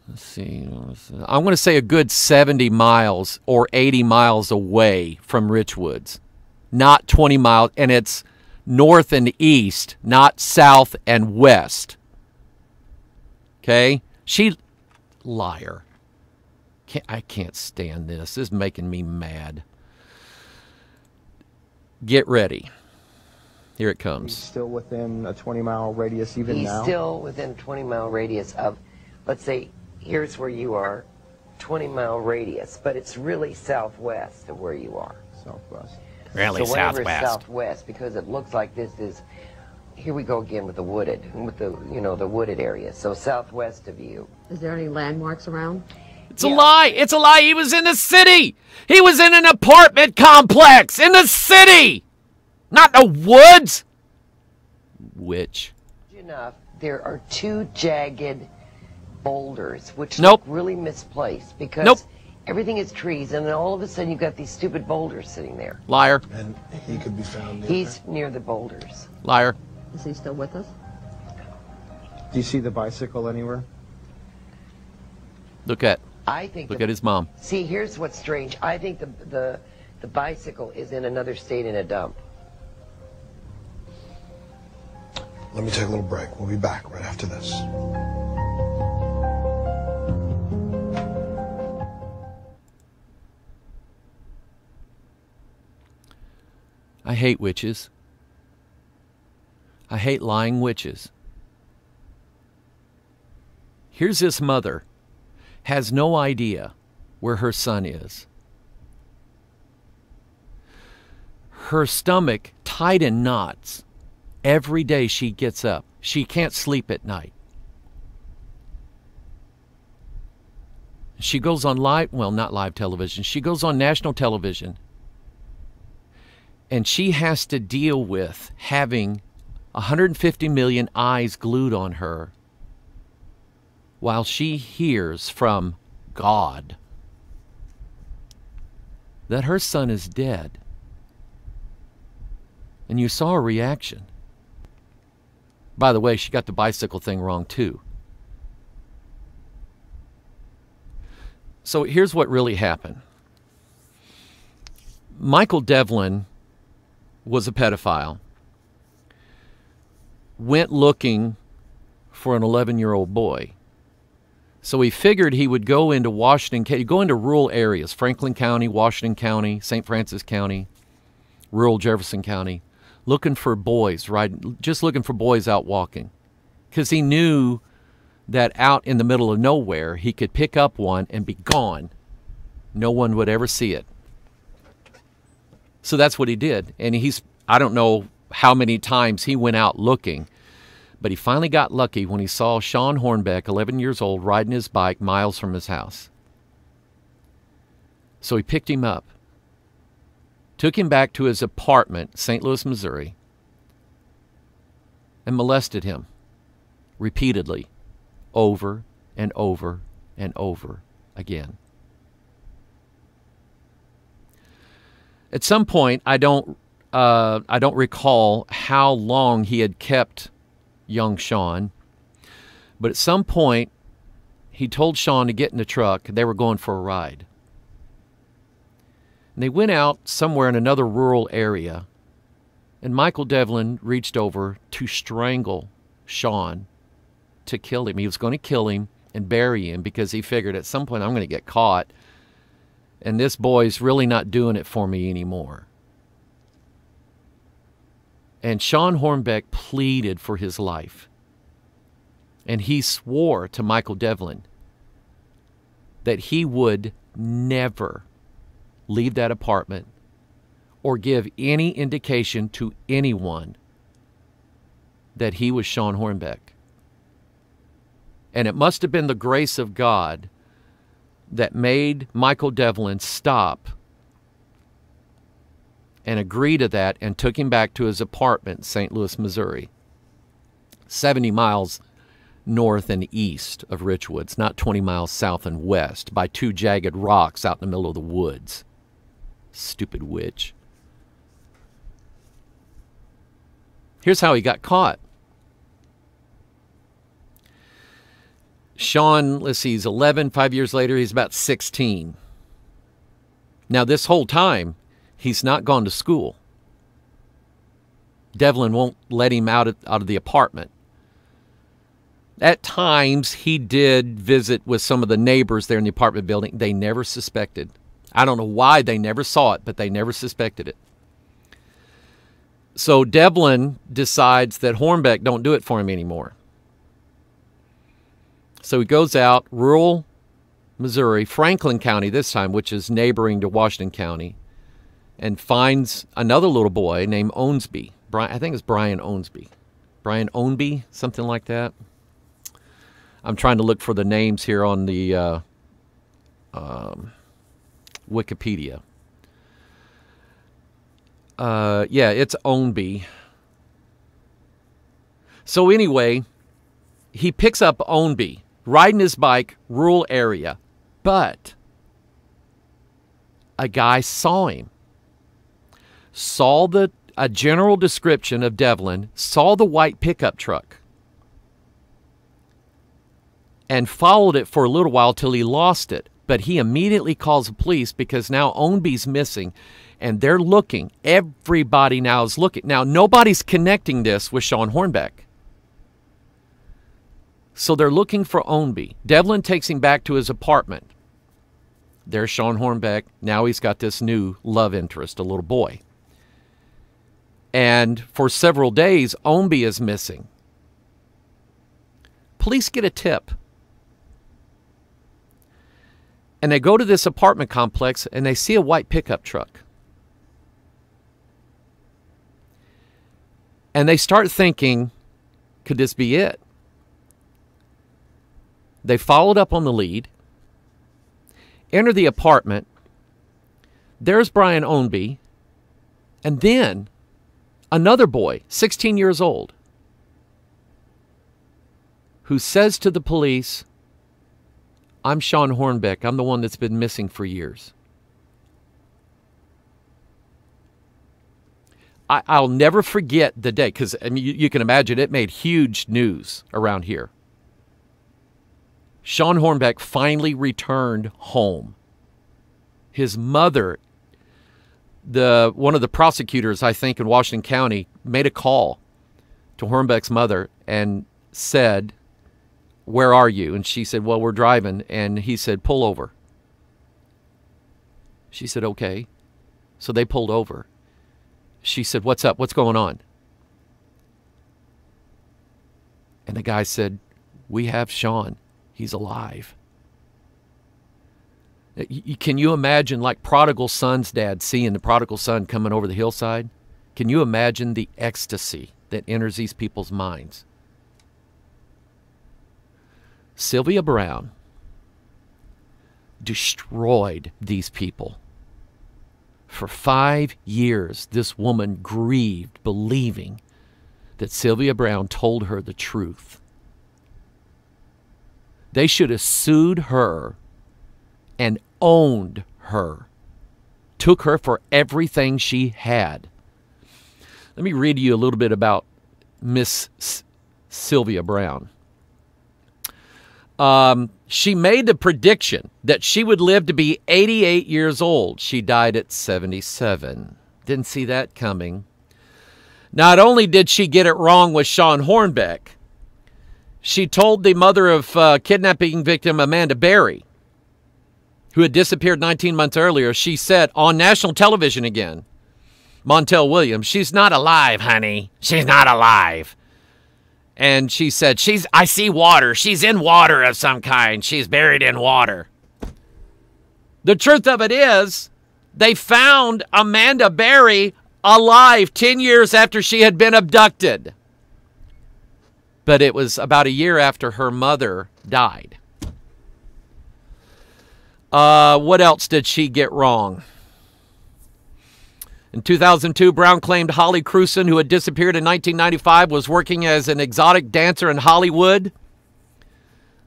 I'm going to say a good 70 miles or 80 miles away from Richwoods, not 20 miles, and it's north and east, not south and west. Okay? She, liar. I can't stand this. This is making me mad. Get ready. Here it comes. He's still within a 20-mile radius even now? He's still within a 20-mile radius of, let's say, here's where you are, 20-mile radius, but it's really southwest of where you are. Southwest. Really so southwest. Southwest, because it looks like this is, here we go again with the wooded, with the, you know, the wooded area. So southwest of you. Is there any landmarks around? It's a lie. It's a lie. He was in the city. He was in an apartment complex in the city, not the woods. Witch. enough, there are two jagged boulders, which look really misplaced because everything is trees, and then all of a sudden you've got these stupid boulders sitting there. Liar. And he could be found near near the boulders. Liar. Is he still with us? Do you see the bicycle anywhere? Look at. I think. Look at his mom. See, here's what's strange. I think the bicycle is in another state in a dump. Let me take a little break. We'll be back right after this. I hate witches. I hate lying witches. Here's this mother, has no idea where her son is. Her stomach tied in knots. Every day she gets up. She can't sleep at night. She goes on live, well, not live television. She goes on national television. And she has to deal with having 150 million eyes glued on her while she hears from God that her son is dead. And you saw her reaction. By the way, she got the bicycle thing wrong too. So here's what really happened. Michael Devlin was a pedophile. Went looking for an 11-year-old boy. So he figured he would go into Washington County, go into rural areas, Franklin County, Washington County, St. Francis County, rural Jefferson County, looking for boys, right? Just looking for boys out walking. Because he knew that out in the middle of nowhere, he could pick up one and be gone. No one would ever see it. So that's what he did. And he's, I don't know how many times he went out looking, but he finally got lucky when he saw Sean Hornbeck, 11 years old, riding his bike miles from his house. So he picked him up, took him back to his apartment, St. Louis, Missouri, and molested him repeatedly, over and over and over again. At some point, I don't recall how long he had kept young Sean, but at some point he told Sean to get in the truck. They were going for a ride. And they went out somewhere in another rural area, and Michael Devlin reached over to strangle Sean, to kill him. He was going to kill him and bury him because he figured at some point, I'm going to get caught, and this boy's really not doing it for me anymore. And Sean Hornbeck pleaded for his life. And he swore to Michael Devlin that he would never leave that apartment or give any indication to anyone that he was Sean Hornbeck. And it must have been the grace of God that made Michael Devlin stop and agreed to that and took him back to his apartment, St. Louis, Missouri, 70 miles north and east of Richwoods, not 20 miles south and west, by two jagged rocks out in the middle of the woods. Stupid witch. Here's how he got caught. Sean, let's see, he's 11. 5 years later, he's about 16. Now, this whole time, he's not gone to school. Devlin won't let him out of the apartment. At times, he did visit with some of the neighbors there in the apartment building. They never suspected. I don't know why they never saw it, but they never suspected it. So Devlin decides that Hornbeck don't do it for him anymore. So he goes out, rural Missouri, Franklin County this time, which is neighboring to Washington County, and finds another little boy named Ownsby. I think it's Brian Ownby. Brian Ownby, something like that. I'm trying to look for the names here on the Wikipedia. Yeah, it's Ownby. So anyway, he picks up Ownby, riding his bike, rural area. But a guy saw him, saw a general description of Devlin, saw the white pickup truck, and followed it for a little while till he lost it. But he immediately calls the police because now Ownby's missing, and they're looking. Everybody now is looking. Now, nobody's connecting this with Sean Hornbeck. So they're looking for Ownby. Devlin takes him back to his apartment. There's Sean Hornbeck. Now he's got this new love interest, a little boy. And for several days, Ownby is missing. Police get a tip. And they go to this apartment complex and they see a white pickup truck. And they start thinking, could this be it? They followed up on the lead, enter the apartment. There's Brian Ownby. And then another boy, 16 years old, who says to the police, I'm Sean Hornbeck. I'm the one that's been missing for years. I'll never forget the day, because I mean, you can imagine it made huge news around here. Sean Hornbeck finally returned home. His mother, one of the prosecutors, I think, in Washington County, made a call to Hornbeck's mother and said, where are you? And she said, well, we're driving. And he said, pull over. She said, okay. So they pulled over. She said, what's up? What's going on? And the guy said, we have Sean. He's alive. Can you imagine, like prodigal son's dad seeing the prodigal son coming over the hillside? Can you imagine the ecstasy that enters these people's minds? Sylvia Browne destroyed these people. For 5 years, this woman grieved, believing that Sylvia Browne told her the truth. They should have sued her and owned her, took her for everything she had. Let me read to you a little bit about Miss Sylvia Browne. She made the prediction that she would live to be 88 years old. She died at 77. Didn't see that coming. Not only did she get it wrong with Sean Hornbeck, she told the mother of kidnapping victim Amanda Berry, who had disappeared 19 months earlier. She said on national television again, Montel Williams, she's not alive, honey. She's not alive. And she said, I see water. She's in water of some kind. She's buried in water. The truth of it is, they found Amanda Berry alive 10 years after she had been abducted. But it was about a year after her mother died. What else did she get wrong? In 2002, Brown claimed Holly Crewson, who had disappeared in 1995, was working as an exotic dancer in Hollywood.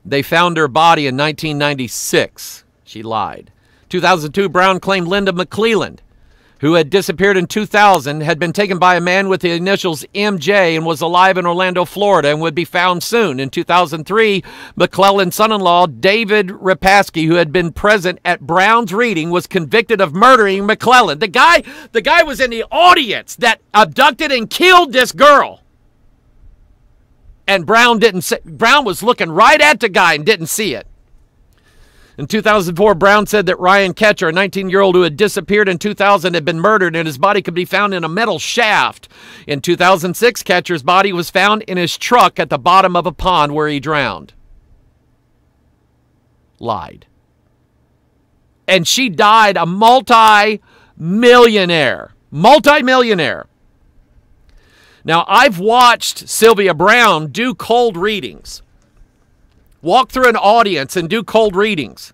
They found her body in 1996. She lied. 2002, Brown claimed Linda McClelland, who had disappeared in 2000, had been taken by a man with the initials MJ and was alive in Orlando, Florida, and would be found soon. In 2003, McClelland's son-in-law, David Rapasky, who had been present at Brown's reading, was convicted of murdering McClelland. The guy was in the audience that abducted and killed this girl. And Brown was looking right at the guy and didn't see it. In 2004, Brown said that Ryan Ketcher, a 19-year-old who had disappeared in 2000, had been murdered and his body could be found in a metal shaft. In 2006, Ketcher's body was found in his truck at the bottom of a pond where he drowned. Lied. And she died a multi-millionaire. Multi-millionaire. Now, I've watched Sylvia Browne do cold readings. Walk through an audience and do cold readings.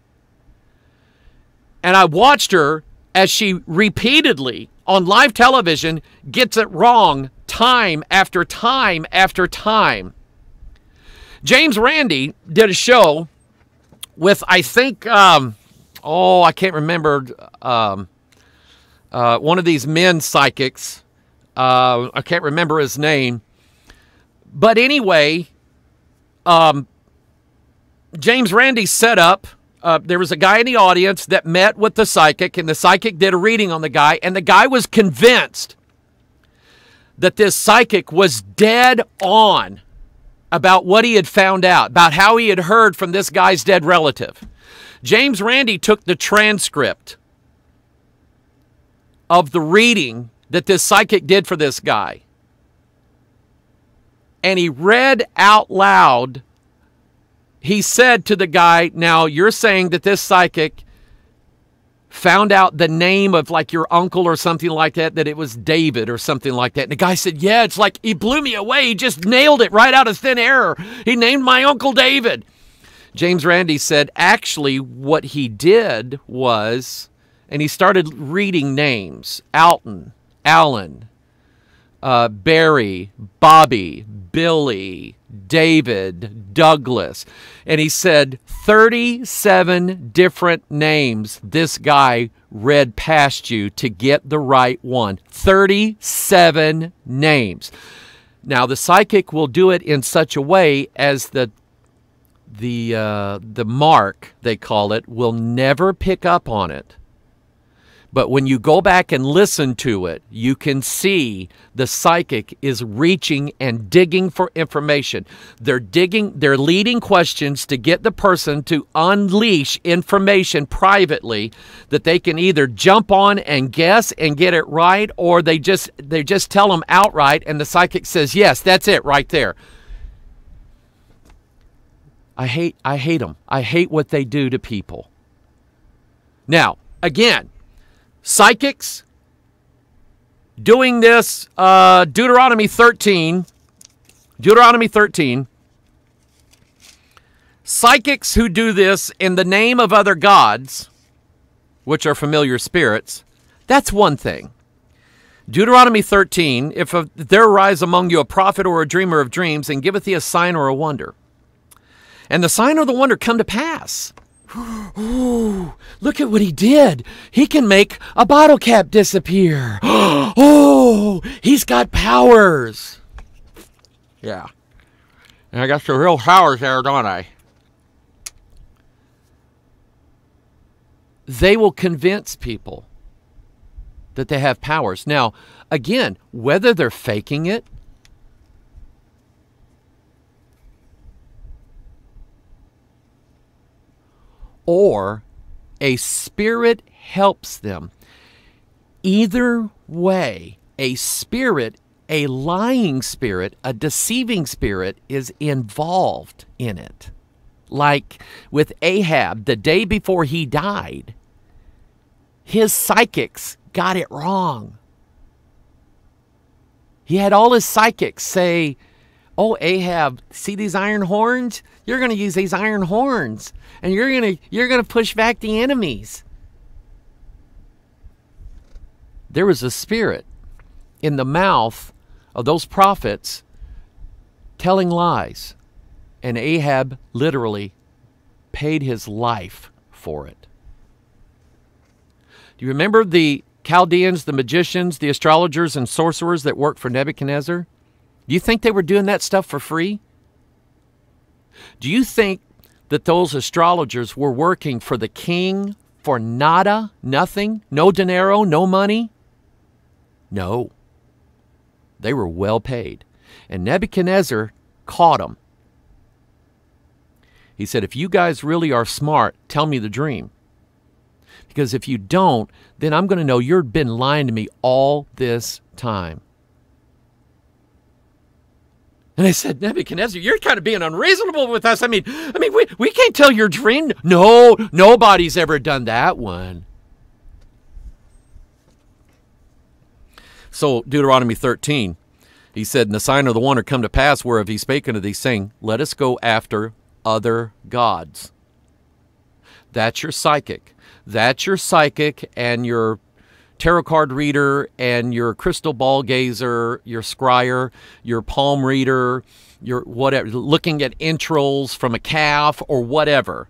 And I watched her as she repeatedly on live television gets it wrong time after time after time. James Randi did a show with, I think, I can't remember, one of these men psychics. I can't remember his name. But anyway, James Randi set up, there was a guy in the audience that met with the psychic, and the psychic did a reading on the guy, and the guy was convinced that this psychic was dead on about what he had found out, about how he had heard from this guy's dead relative. James Randi took the transcript of the reading that this psychic did for this guy, and he read out loud. He said to the guy, now you're saying that this psychic found out the name of like your uncle or something like that, that it was David or something like that. And the guy said, yeah, it's like he blew me away. He just nailed it right out of thin air. He named my uncle David. James Randi said, actually what he did was, and he started reading names, Alton, Allen, Barry, Bobby, Billy, David, Douglas, and he said 37 different names this guy read past you to get the right one. 37 names. Now the psychic will do it in such a way as the mark, they call it, will never pick up on it. But when you go back and listen to it, you can see the psychic is reaching and digging for information. They're digging, they're leading questions to get the person to unleash information privately that they can either jump on and guess and get it right, or they just tell them outright and the psychic says, yes, that's it right there. I hate them. I hate what they do to people. Now, again, psychics doing this, Deuteronomy 13, psychics who do this in the name of other gods, which are familiar spirits, that's one thing. Deuteronomy 13, if there rise among you a prophet or a dreamer of dreams and giveth thee a sign or a wonder, and the sign or the wonder come to pass. Ooh, look at what he did. He can make a bottle cap disappear. Oh, he's got powers. Yeah. And I got some real powers there, don't I? They will convince people that they have powers. Now, again, whether they're faking it, or a spirit helps them. Either way, a spirit, a lying spirit, a deceiving spirit is involved in it. Like with Ahab, the day before he died, his psychics got it wrong. He had all his psychics say, oh, Ahab, see these iron horns? You're going to use these iron horns, and you're going to push back the enemies. There was a spirit in the mouth of those prophets telling lies, and Ahab literally paid his life for it. Do you remember the Chaldeans, the magicians, the astrologers, and sorcerers that worked for Nebuchadnezzar? Do you think they were doing that stuff for free? Do you think that those astrologers were working for the king for nada, nothing, no dinero, no money? No. They were well paid. And Nebuchadnezzar caught them. He said, if you guys really are smart, tell me the dream. Because if you don't, then I'm going to know you've been lying to me all this time. And I said, Nebuchadnezzar, you're kind of being unreasonable with us. I mean, we can't tell your dream. No, nobody's ever done that one. So Deuteronomy 13, he said, and the sign of the wonder come to pass, whereof he spake unto thee, saying, let us go after other gods. That's your psychic. That's your psychic and your tarot card reader and your crystal ball gazer, your scryer, your palm reader, your whatever, looking at entrails from a calf or whatever.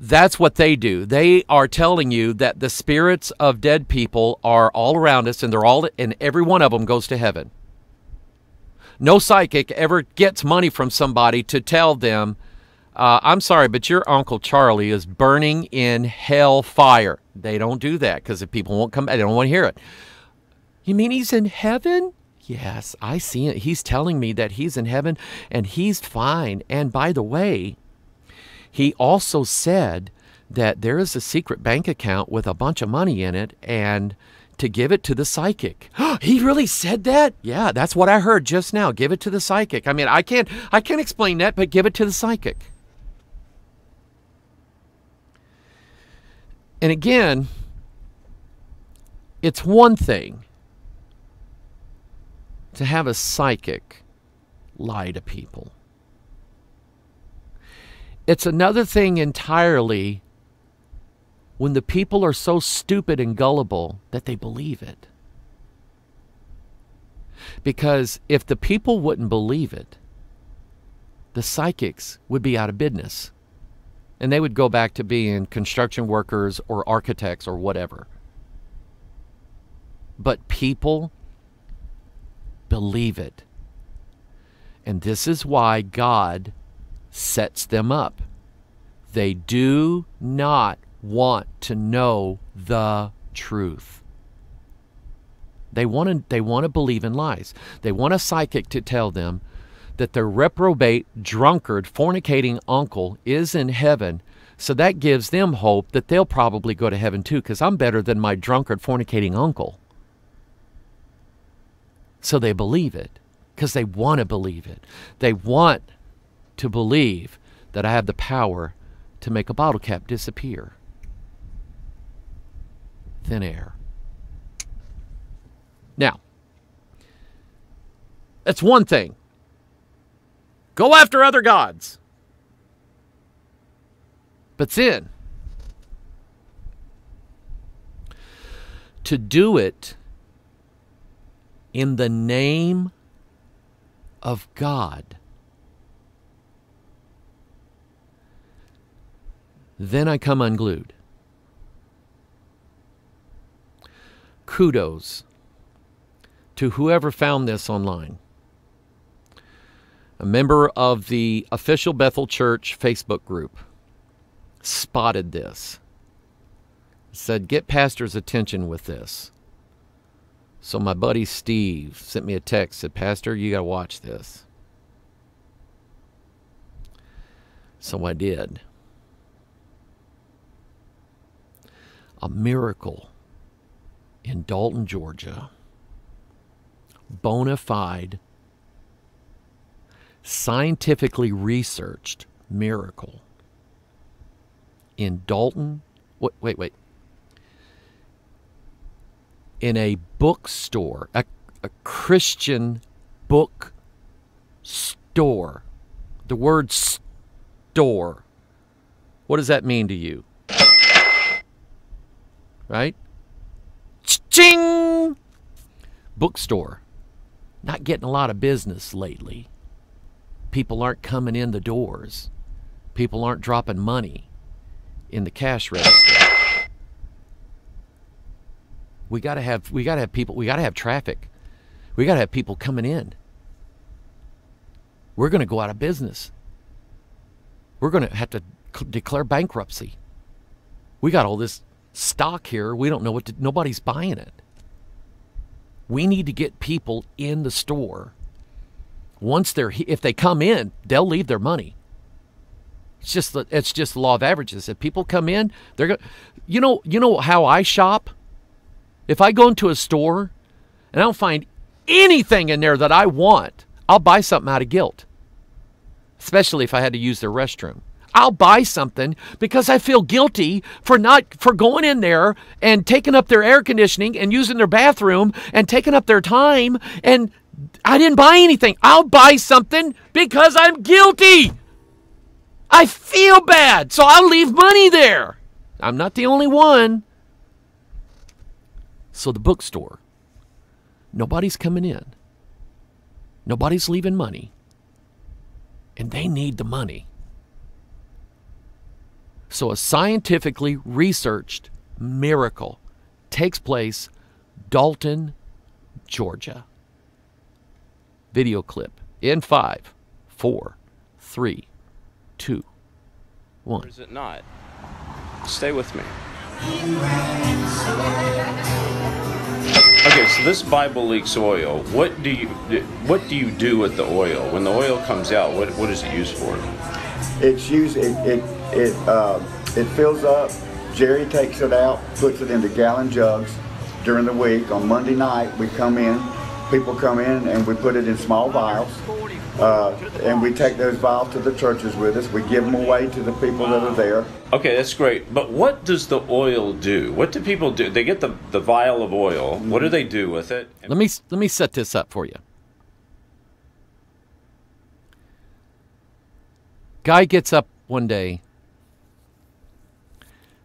That's what they do. They are telling you that the spirits of dead people are all around us, and they're all, and every one of them goes to heaven. No psychic ever gets money from somebody to tell them, I'm sorry, but your Uncle Charlie is burning in hell fire. They don't do that because the people won't come back. They don't want to hear it. You mean he's in heaven? Yes, I see it. He's telling me that he's in heaven and he's fine. And by the way, he also said that there is a secret bank account with a bunch of money in it and to give it to the psychic. He really said that? Yeah, that's what I heard just now. Give it to the psychic. I mean, I can't explain that, but give it to the psychic. And again, it's one thing to have a psychic lie to people. It's another thing entirely when the people are so stupid and gullible that they believe it. Because if the people wouldn't believe it, the psychics would be out of business. And they would go back to being construction workers or architects or whatever. But people believe it. And this is why God sets them up. They do not want to know the truth. They want to believe in lies. They want a psychic to tell them that their reprobate, drunkard, fornicating uncle is in heaven, so that gives them hope that they'll probably go to heaven too, because I'm better than my drunkard, fornicating uncle. So they believe it because they want to believe it. They want to believe that I have the power to make a bottle cap disappear. Thin air. Now, that's one thing. Go after other gods. But then, to do it in the name of God, then I come unglued. Kudos to whoever found this online. A member of the official Bethel Church Facebook group spotted this. Said, get pastor's attention with this. So my buddy Steve sent me a text, said, Pastor, you got to watch this. So I did. A miracle in Dalton, Georgia. Bona fide, scientifically researched miracle in Dalton. Wait. In a bookstore, a Christian book store. The word store. What does that mean to you? Right? Ching! Bookstore. Not getting a lot of business lately. People aren't coming in the doors. People aren't dropping money in the cash register. We gotta have people, we gotta have traffic. We gotta have people coming in. We're gonna go out of business. We're gonna have to declare bankruptcy. We got all this stock here, we don't know what to, nobody's buying it. We need to get people in the store. Once they're, if they come in, they'll leave their money. It's just the law of averages. If people come in, they're gonna, you know how I shop? If I go into a store and I don't find anything in there that I want, I'll buy something out of guilt. Especially if I had to use their restroom. I'll buy something because I feel guilty for going in there and taking up their air conditioning and using their bathroom and taking up their time, and I didn't buy anything. I'll buy something because I'm guilty. I feel bad, so I'll leave money there. I'm not the only one. So the bookstore, nobody's coming in. Nobody's leaving money. And they need the money. So a scientifically researched miracle takes place, Dalton, Georgia. Video clip in 5, 4, 3, 2, 1. Or is it not? Stay with me. Okay, so this Bible leaks oil. What do you do with the oil? When the oil comes out, what is it used for? It's used. It fills up. Jerry takes it out, puts it into gallon jugs during the week. On Monday night, we come in. People come in and we put it in small vials. And we take those vials to the churches with us. We give them away to the people that are there. Okay, that's great. But what does the oil do? What do people do? They get the vial of oil. What do they do with it? Let me set this up for you. Guy gets up one day,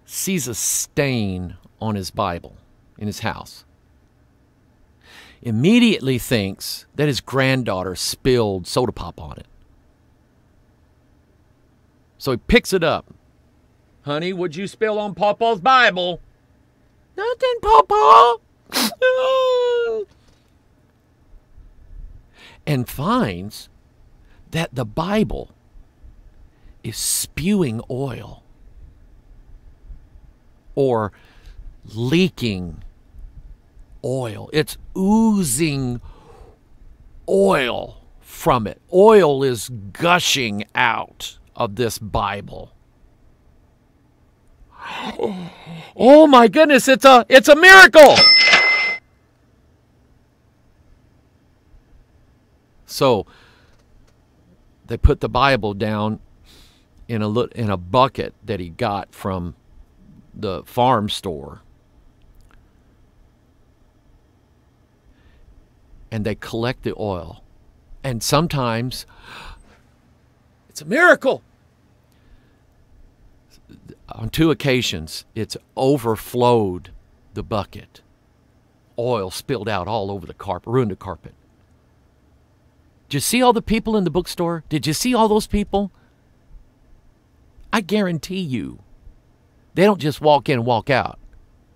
sees a stain on his Bible in his house. Immediately thinks that his granddaughter spilled soda pop on it. So he picks it up. Honey, what'd you spill on Papa's Bible? Nothing, Papa. And finds that the Bible is spewing oil or leaking oil. It's oozing oil from it. Oil is gushing out of this Bible. Oh my goodness, it's a miracle. So they put the Bible down in a bucket that he got from the farm store. And they collect the oil. And sometimes it's a miracle. On 2 occasions, it's overflowed the bucket. Oil spilled out all over the carpet, ruined the carpet. Did you see all the people in the bookstore? Did you see all those people? I guarantee you, they don't just walk in and walk out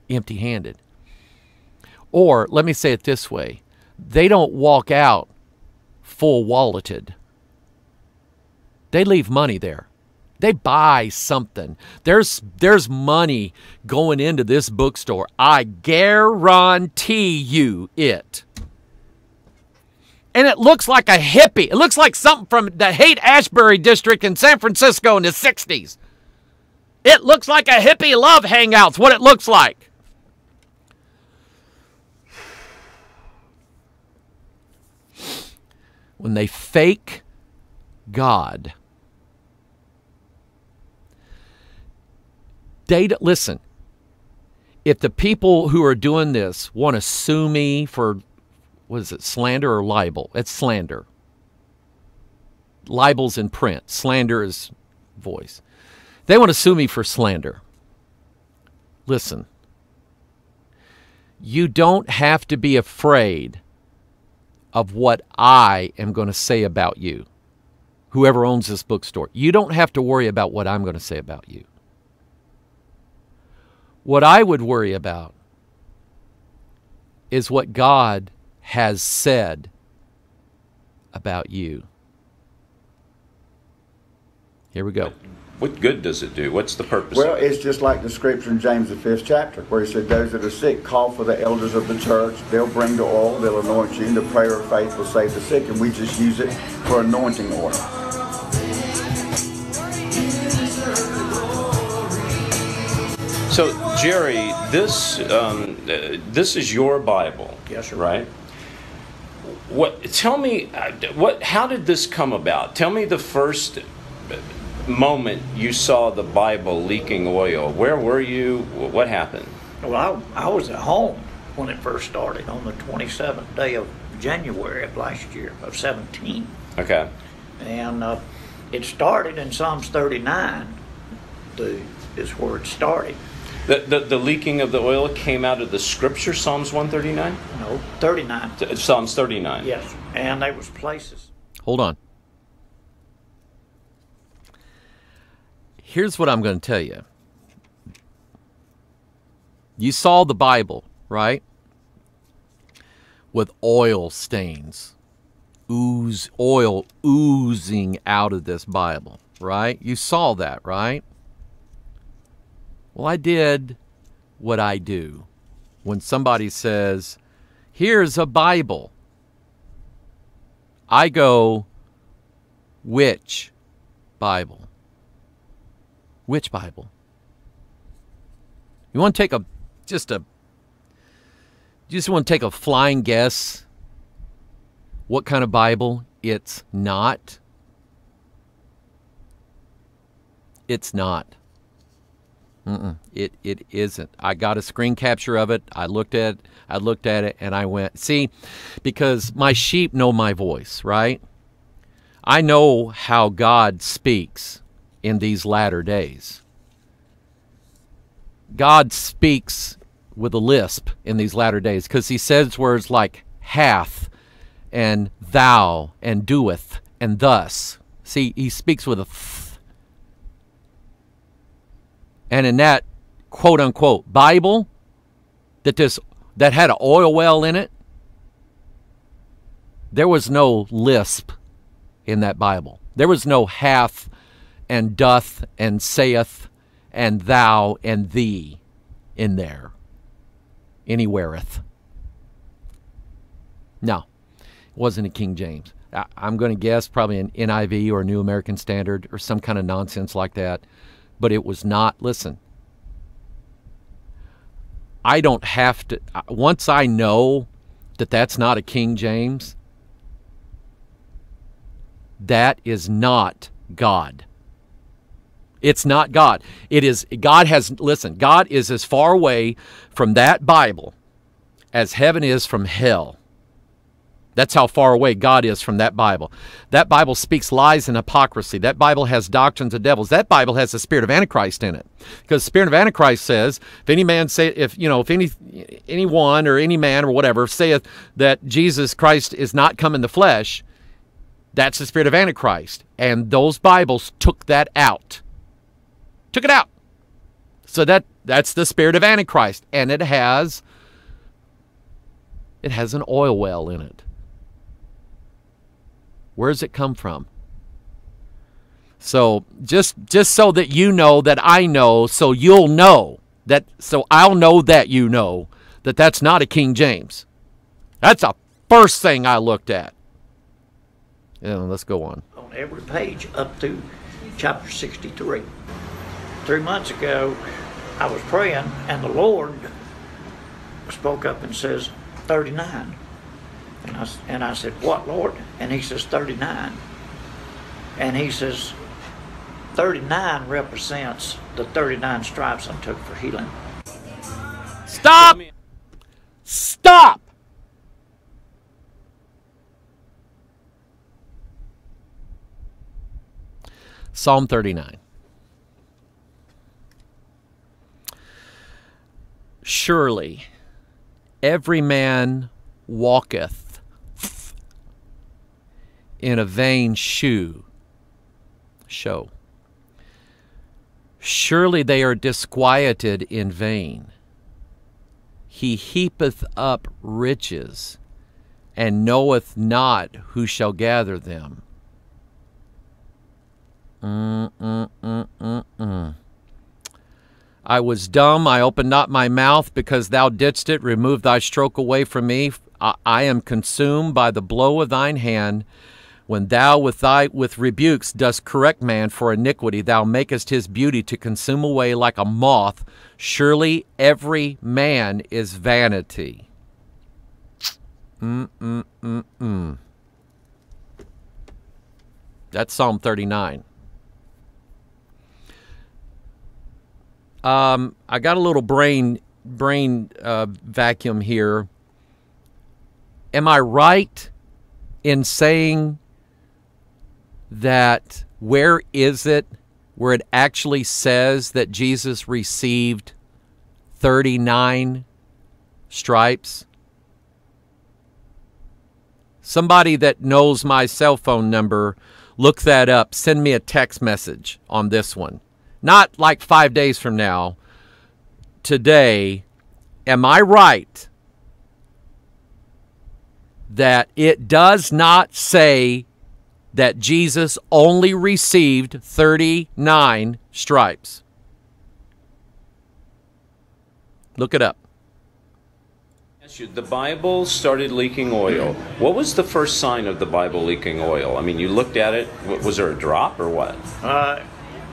empty-handed. Or, let me say it this way, they don't walk out full-walleted. They leave money there. They buy something. There's money going into this bookstore. I guarantee you it. And it looks like a hippie. It looks like something from the Haight-Ashbury district in San Francisco in the 60s. It looks like a hippie love hangout's what it looks like. When they fake God, listen, if the people who are doing this want to sue me for, what is it, slander or libel? It's slander. Libel's in print. Slander is voice. They want to sue me for slander. Listen, you don't have to be afraid of what I am going to say about you, whoever owns this bookstore. You don't have to worry about what I'm going to say about you. What I would worry about is what God has said about you. Here we go. What good does it do? What's the purpose of it? Well, it's just like the scripture in James, the 5th chapter, where he said, those that are sick, call for the elders of the church. They'll bring the oil, they'll anoint you, and the prayer of faith will save the sick, and we just use it for anointing oil. So, Jerry, this is your Bible. Yes, sir. Right? Tell me, how did this come about? Tell me the first moment you saw the Bible leaking oil. Where were you? What happened? Well, I was at home when it first started on the 27th day of January of last year, of 17. Okay. And it started in Psalms 39 is where it started. The leaking of the oil came out of the scripture, Psalms 139? No, 39. Psalms 39. Yes, and it was places. Hold on. Here's what I'm going to tell you. You saw the Bible, right? With oil stains. Oil oozing out of this Bible, right? You saw that, right? Well, I did what I do when somebody says, here's a Bible. I go, which Bible? Which Bible? You want to take a flying guess what kind of Bible it's not? It's not. It isn't. I got a screen capture of it. I looked at it and I went, see, because my sheep know my voice, right? I know how God speaks in these latter days. God speaks with a lisp in these latter days because he says words like hath and thou and doeth and thus. See, he speaks with a th. And in that quote-unquote Bible that had an oil well in it, there was no lisp in that Bible. There was no hath and doth and saith and thou and thee in there. Anywhereth. No, it wasn't a King James. I'm going to guess probably an NIV or a New American Standard or some kind of nonsense like that. But it was not, listen, I don't have to, once I know that that's not a King James, that is not God. It's not God. It is, God has, listen, God is as far away from that Bible as heaven is from hell. That's how far away God is from that Bible. That Bible speaks lies and hypocrisy. That Bible has doctrines of devils. That Bible has the spirit of Antichrist in it. Because the spirit of Antichrist says, if any man say, if anyone or any man or whatever saith that Jesus Christ is not come in the flesh, that's the spirit of Antichrist. And those Bibles took that out. Took it out. So that's the spirit of Antichrist. And it has an oil well in it. Where does it come from? So just so that you know that I know, so you'll know that, so I'll know that you know that that's not a King James. That's the first thing I looked at. And let's go on. On every page up to chapter 63. 3 months ago, I was praying and the Lord spoke up and says, 39. And I said, what, Lord? And he says, 39. And he says, 39 represents the 39 stripes I took for healing. Stop! Stop! Psalm 39. Surely every man walketh in a vain show. Surely they are disquieted in vain. He heapeth up riches, and knoweth not who shall gather them. I was dumb, I opened not my mouth, because thou didst it, remove thy stroke away from me. I am consumed by the blow of thine hand. When thou with rebukes dost correct man for iniquity, thou makest his beauty to consume away like a moth. Surely every man is vanity. That's Psalm 39. I got a little brain vacuum here. Am I right in saying that where is it where it actually says that Jesus received 39 stripes. Somebody that knows my cell phone number, look that up. Send me a text message on this one. Not like 5 days from now. Today, am I right that it does not say that Jesus only received 39 stripes? Look it up. The Bible started leaking oil. What was the first sign of the Bible leaking oil? I mean, you looked at it. Was there a drop or what?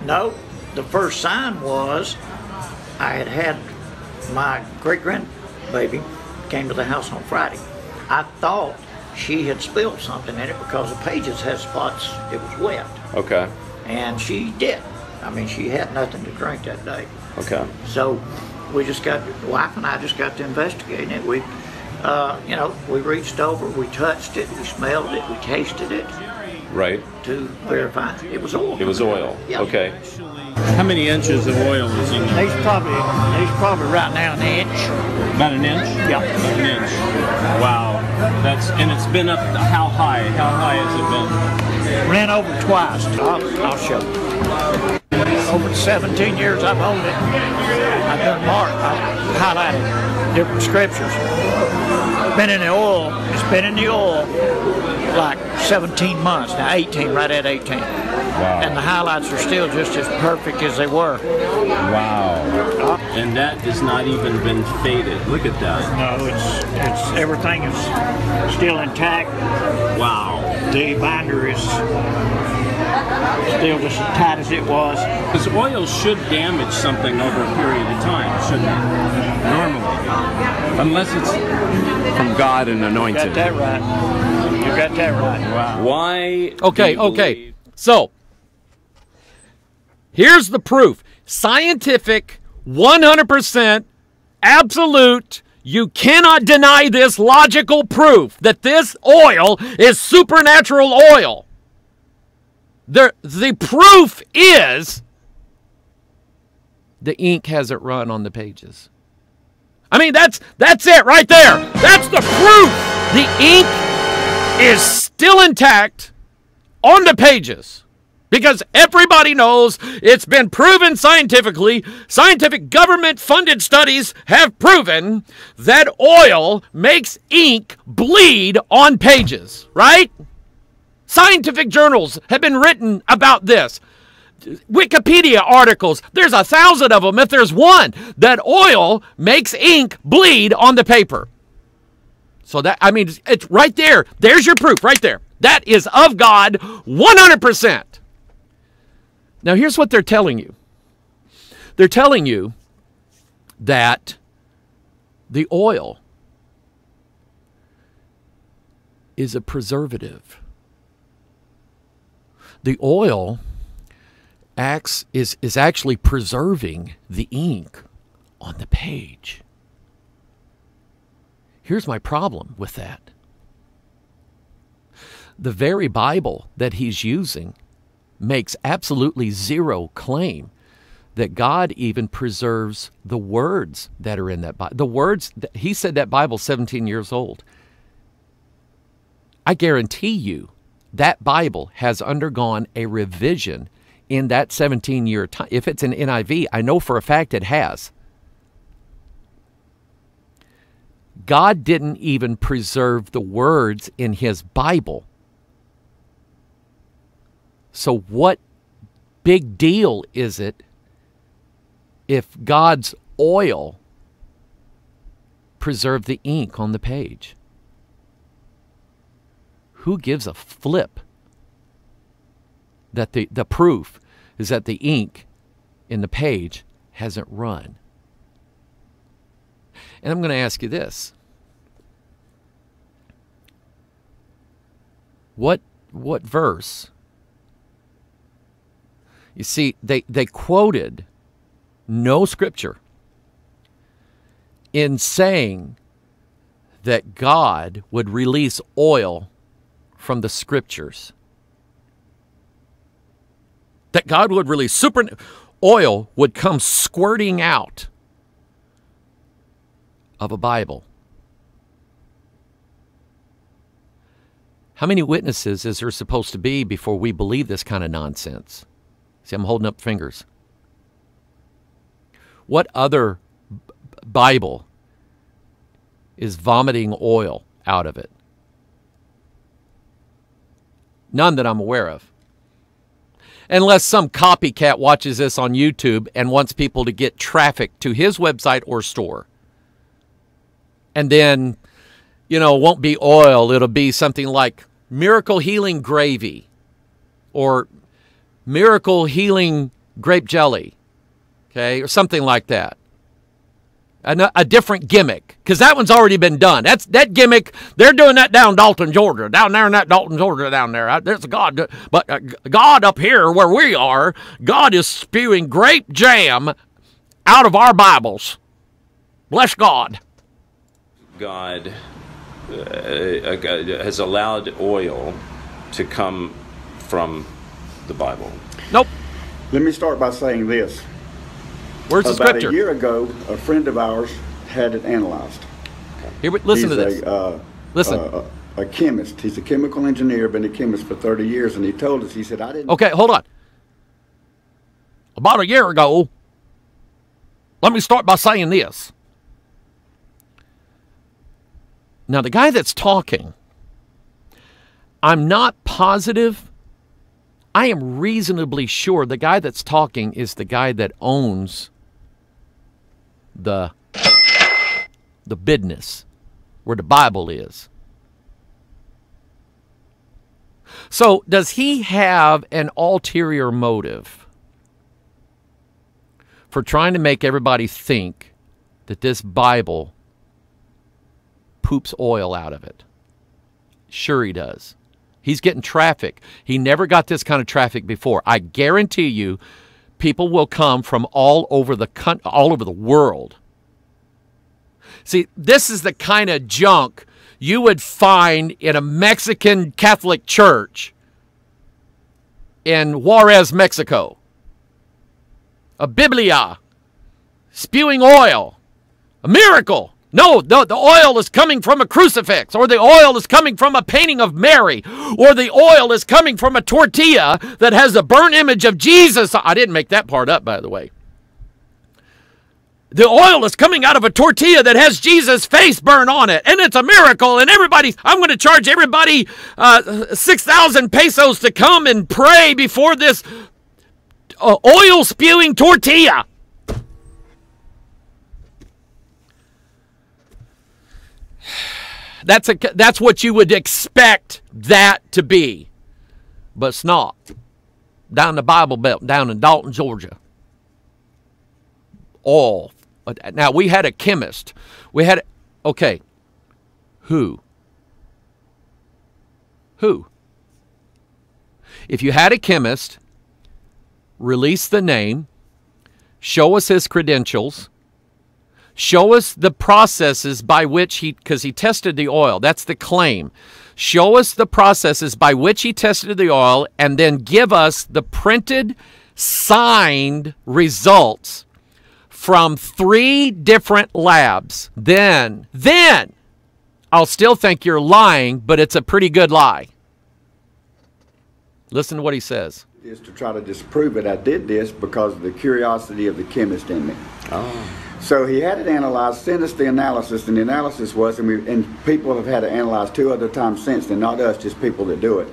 No. The first sign was I had had my great-grandbaby came to the house on Friday. I thought she had spilled something in it because the pages had spots. It was wet. Okay. And she did. I mean, she had nothing to drink that day. Okay. So we just got, the wife and I just got to investigating it. We, you know, we reached over, we touched it, we smelled it, we tasted it. Right. To verify it was oil. It was oil. Yeah. Okay. How many inches of oil is in there? He's probably right now an inch. About an inch? Yeah. About an inch. Wow. That's, and it's been up to how high? How high has it been? Ran over twice. I'll show you. Over 17 years I've owned it. I've done mark. I've highlighted different scriptures. Been in the oil. It's been in the oil like 17 months. Now 18, right at 18. Wow. And the highlights are still just as perfect as they were. Wow. And that has not even been faded. Look at that. No, it's everything is still intact. Wow. The binder is still just as tight as it was. Because oil should damage something over a period of time, shouldn't it? Normally. Unless it's from God and anointed. You got that right. You got that right. Wow. Why? Okay, okay. So, here's the proof. Scientific, 100%, absolute, you cannot deny this logical proof that this oil is supernatural oil. The proof is the ink hasn't run on the pages. I mean, that's it right there. That's the proof. The ink is still intact on the pages because everybody knows it's been proven scientifically. Scientific government-funded studies have proven that oil makes ink bleed on pages, right? Scientific journals have been written about this. Wikipedia articles, there's 1,000 of them if there's one, that oil makes ink bleed on the paper. So that, I mean, it's right there. There's your proof right there. That is of God 100%. Now here's what they're telling you. They're telling you that the oil is a preservative. The oil acts is actually preserving the ink on the page. Here's my problem with that. The very Bible that he's using makes absolutely zero claim that God even preserves the words that are in that Bible. The words, that, he said that Bible's 17 years old. I guarantee you, that Bible has undergone a revision in that 17-year time. If it's an NIV, I know for a fact it has. God didn't even preserve the words in his Bible. So what big deal is it if God's oil preserved the ink on the page? Who gives a flip that the proof is that the ink in the page hasn't run? And I'm going to ask you this. What verse? You see, they quoted no scripture in saying that God would release oil from the scriptures, that God would release oil would come squirting out of a Bible. How many witnesses is there supposed to be before we believe this kind of nonsense? See, I'm holding up fingers. What other Bible is vomiting oil out of it? None that I'm aware of. Unless some copycat watches this on YouTube and wants people to get traffic to his website or store. And then, you know, it won't be oil. It'll be something like miracle healing gravy or miracle healing grape jelly, okay, or something like that. A different gimmick, because that one's already been done. That gimmick, they're doing that down Dalton, Georgia, down there in that Dalton, Georgia, down there. There's a God, but God up here where we are, God is spewing grape jam out of our Bibles. Bless God. God has allowed oil to come from the Bible. Nope. Let me start by saying this. Where's the scripture? About a year ago, a friend of ours had it analyzed. Here, listen to this. Listen. A chemist. He's a chemical engineer, been a chemist for 30 years, and he told us, he said, I didn't... Okay, hold on. About a year ago, let me start by saying this. Now, the guy that's talking, I'm not positive... I am reasonably sure the guy that's talking is the guy that owns the business where the Bible is. So does he have an ulterior motive for trying to make everybody think that this Bible poops oil out of it? Sure he does. He's getting traffic. He never got this kind of traffic before. I guarantee you, people will come from all over the world. See, this is the kind of junk you would find in a Mexican Catholic church in Juarez, Mexico. A Biblia, spewing oil, a miracle. No, the oil is coming from a crucifix, or the oil is coming from a painting of Mary, or the oil is coming from a tortilla that has a burnt image of Jesus. I didn't make that part up, by the way. The oil is coming out of a tortilla that has Jesus' face burnt on it, and it's a miracle, and everybody, I'm going to charge everybody 6,000 pesos to come and pray before this oil-spewing tortilla. That's what you would expect that to be, but it's not. Down the Bible Belt, down in Dalton, Georgia. All. Now, we had a chemist. We had, okay, who? Who? If you had a chemist, release the name, show us his credentials, show us the processes by which he, because he tested the oil, that's the claim. Show us the processes by which he tested the oil and then give us the printed, signed results from 3 different labs. Then, I'll still think you're lying, but it's a pretty good lie. Listen to what he says. Is to try to disprove it. I did this because of the curiosity of the chemist in me. Oh. So he had it analyzed, sent us the analysis, and the analysis was, and people have had to analyze 2 other times since then, not us, just people that do it.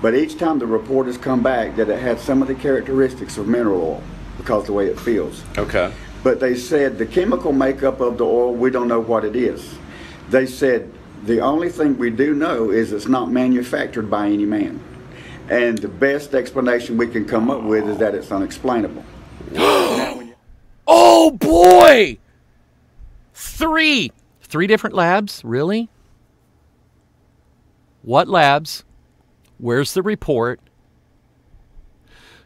But each time the report has come back that it had some of the characteristics of mineral oil because of the way it feels. Okay. But they said the chemical makeup of the oil, we don't know what it is. They said the only thing we do know is it's not manufactured by any man. And the best explanation we can come up with is that it's unexplainable. Oh, boy! 3 different labs? Really? What labs? Where's the report?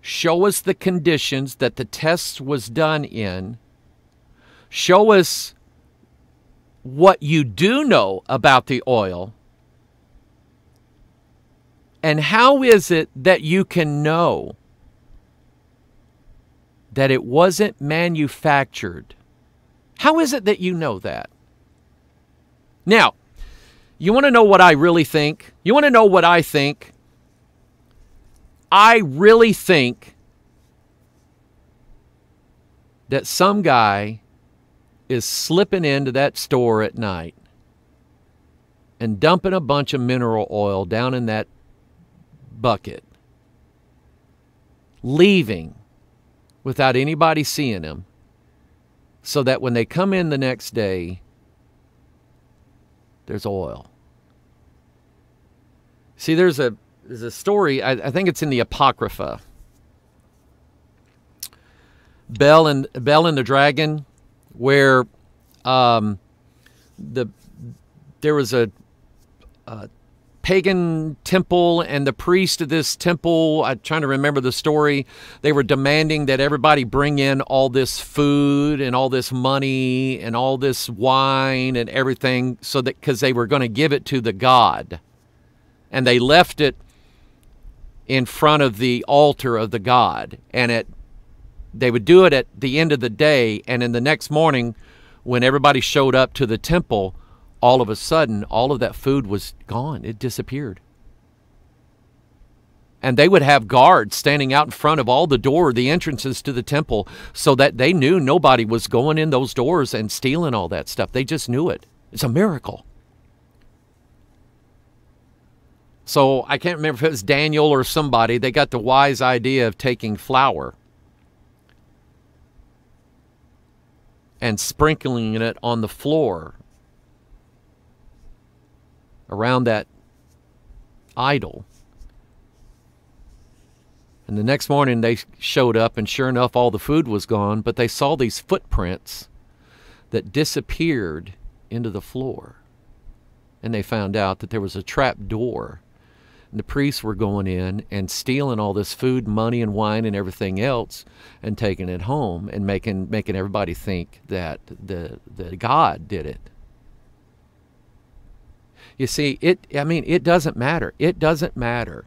Show us the conditions that the test was done in. Show us what you do know about the oil. And how is it that you can know that it wasn't manufactured? How is it that you know that? Now, you want to know what I really think? You want to know what I think? I really think that some guy is slipping into that store at night and dumping a bunch of mineral oil down in that bucket, leaving without anybody seeing him, so that when they come in the next day, there's oil. See, there's a story, I think it's in the Apocrypha. Bel and the Dragon, where there was a pagan temple, and the priest of this temple, I'm trying to remember the story, they were demanding that everybody bring in all this food and all this money and all this wine and everything, so that, because they were going to give it to the god, and they left it in front of the altar of the god, and they would do it at the end of the day, and in the next morning when everybody showed up to the temple, all of a sudden, all of that food was gone. It disappeared. And they would have guards standing out in front of all the entrances to the temple, so that they knew nobody was going in those doors and stealing all that stuff. They just knew it. It's a miracle. So I can't remember if it was Daniel or somebody. They got the wise idea of taking flour and sprinkling it on the floor around that idol. And the next morning they showed up, and sure enough, all the food was gone, but they saw these footprints that disappeared into the floor. And they found out that there was a trap door, and the priests were going in and stealing all this food, money, and wine, and everything else, and taking it home, and making everybody think that the god did it. You see, it doesn't matter. It doesn't matter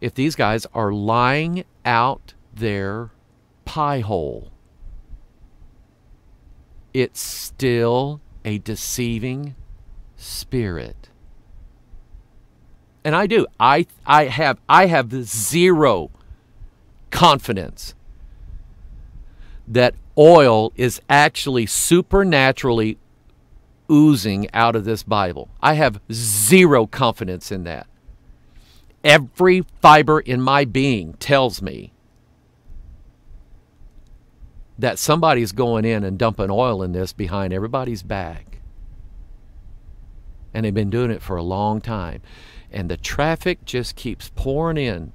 if these guys are lying out their pie hole. It's still a deceiving spirit. And I do. I have zero confidence that oil is actually supernaturally oozing out of this Bible. I have zero confidence in that. Every fiber in my being tells me that somebody's going in and dumping oil in this behind everybody's back. And they've been doing it for a long time. And the traffic just keeps pouring in.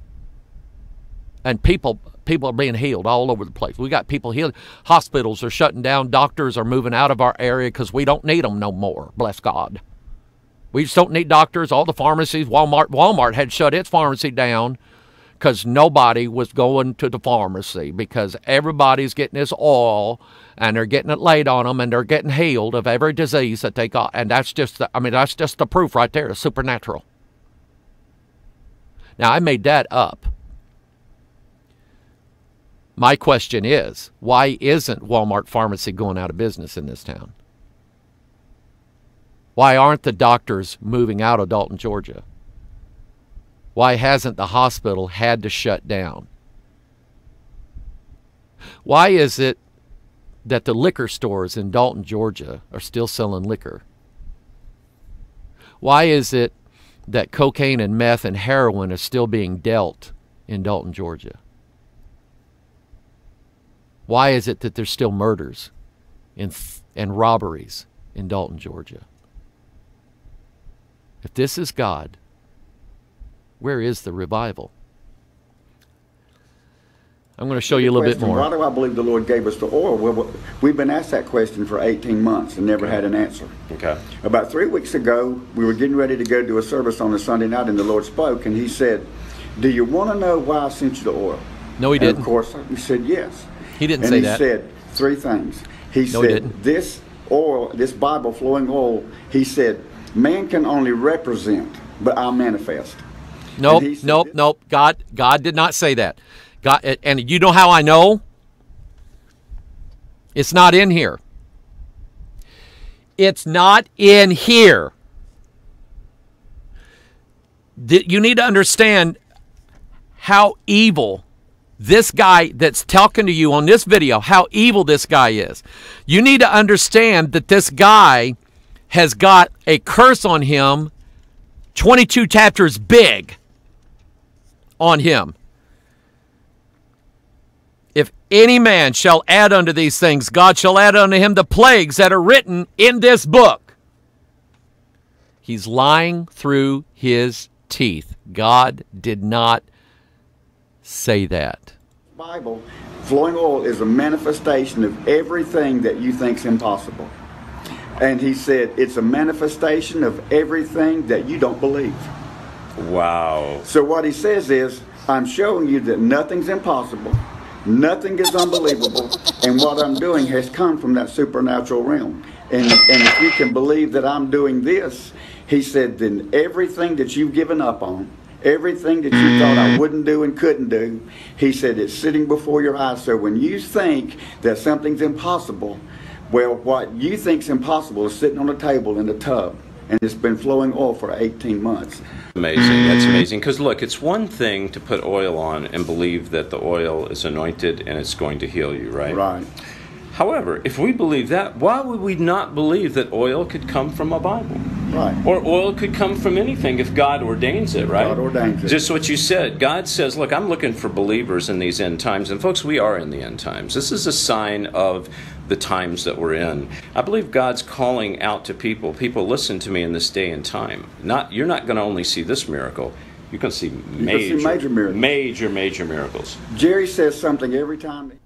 And people are being healed all over the place. We got people healed. Hospitals are shutting down. Doctors are moving out of our area because we don't need them no more. Bless God. We just don't need doctors. All the pharmacies, Walmart had shut its pharmacy down because nobody was going to the pharmacy, because everybody's getting this oil and they're getting it laid on them, and they're getting healed of every disease that they got. And that's just, that's just the proof right there. It's supernatural. Now, I made that up. My question is, why isn't Walmart Pharmacy going out of business in this town? Why aren't the doctors moving out of Dalton, Georgia? Why hasn't the hospital had to shut down? Why is it that the liquor stores in Dalton, Georgia are still selling liquor? Why is it that cocaine and meth and heroin are still being dealt in Dalton, Georgia? Why is it that there's still murders and robberies in Dalton, Georgia? If this is God, where is the revival? I'm going to show you a little bit more. Why do I believe the Lord gave us the oil? Well, we've been asked that question for 18 months and never had an answer. Okay. About 3 weeks ago, we were getting ready to go to a service on a Sunday night, and the Lord spoke, and he said, "Do you want to know why I sent you the oil?" No, he didn't. Of course, we said yes. He didn't say that. And he said three things. He said, this oil, this Bible flowing oil, he said, man can only represent, but I'll manifest. Nope. God did not say that. God, and you know how I know? It's not in here. It's not in here. You need to understand how evil this guy that's talking to you on this video, how evil this guy is. You need to understand that this guy has got a curse on him, 22 chapters big on him. If any man shall add unto these things, God shall add unto him the plagues that are written in this book. He's lying through his teeth. God did not say that. Bible, flowing oil is a manifestation of everything that you think's impossible. And he said, it's a manifestation of everything that you don't believe. Wow. So what he says is, I'm showing you that nothing's impossible. Nothing is unbelievable, and what I'm doing has come from that supernatural realm. And if you can believe that I'm doing this, he said, then everything that you've given up on, everything that you thought I wouldn't do and couldn't do, he said, it's sitting before your eyes. So when you think that something's impossible, well, what you think's impossible is sitting on a table in a tub, and it's been flowing oil for 18 months. Amazing. That's amazing. Because look, it's one thing to put oil on and believe that the oil is anointed and it's going to heal you, right? Right. However, if we believe that, why would we not believe that oil could come from a Bible? Right. Or oil could come from anything if God ordains it, right? God ordains it. Just what you said. God says, look, I'm looking for believers in these end times. And folks, we are in the end times. This is a sign of the times that we're in. I believe God's calling out to people. People, listen to me in this day and time. You're not going to only see this miracle. You're going to see major miracles. Major, major miracles. Jerry says something every time.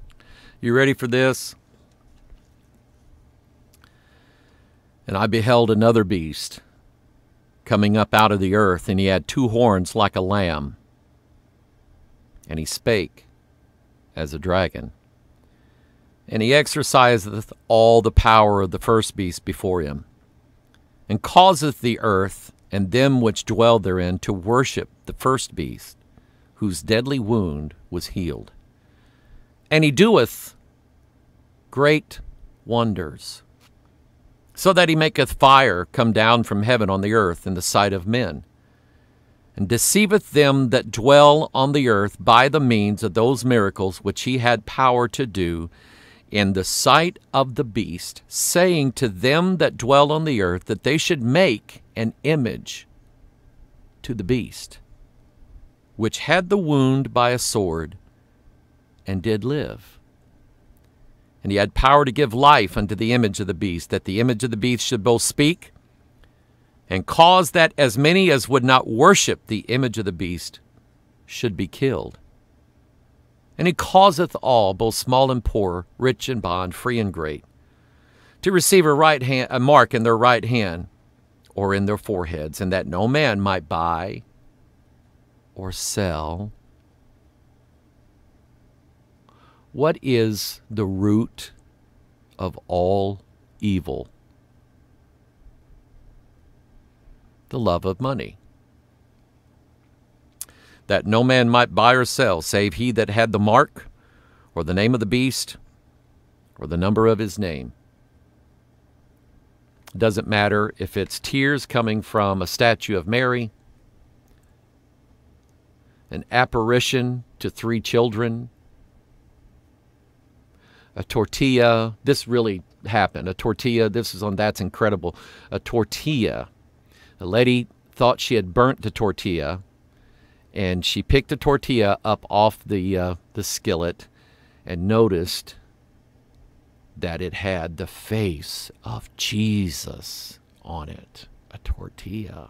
You ready for this? And I beheld another beast coming up out of the earth, and he had two horns like a lamb, and he spake as a dragon. And he exerciseth all the power of the first beast before him, and causeth the earth and them which dwell therein to worship the first beast, whose deadly wound was healed. And he doeth great wonders, so that he maketh fire come down from heaven on the earth in the sight of men, and deceiveth them that dwell on the earth by the means of those miracles which he had power to do in the sight of the beast, saying to them that dwell on the earth that they should make an image to the beast, which had the wound by a sword, and did live. And he had power to give life unto the image of the beast, that the image of the beast should both speak and cause that as many as would not worship the image of the beast should be killed. And he causeth all, both small and poor, rich and bond, free and great, to receive a mark in their right hand or in their foreheads, and that no man might buy or sell. What is the root of all evil? The love of money. That no man might buy or sell, save he that had the mark, or the name of the beast, or the number of his name. It doesn't matter if it's tears coming from a statue of Mary, an apparition to three children, a tortilla, this really happened. A tortilla, this is on That's Incredible. A tortilla. A lady thought she had burnt the tortilla, and she picked the tortilla up off the skillet and noticed that it had the face of Jesus on it. A tortilla.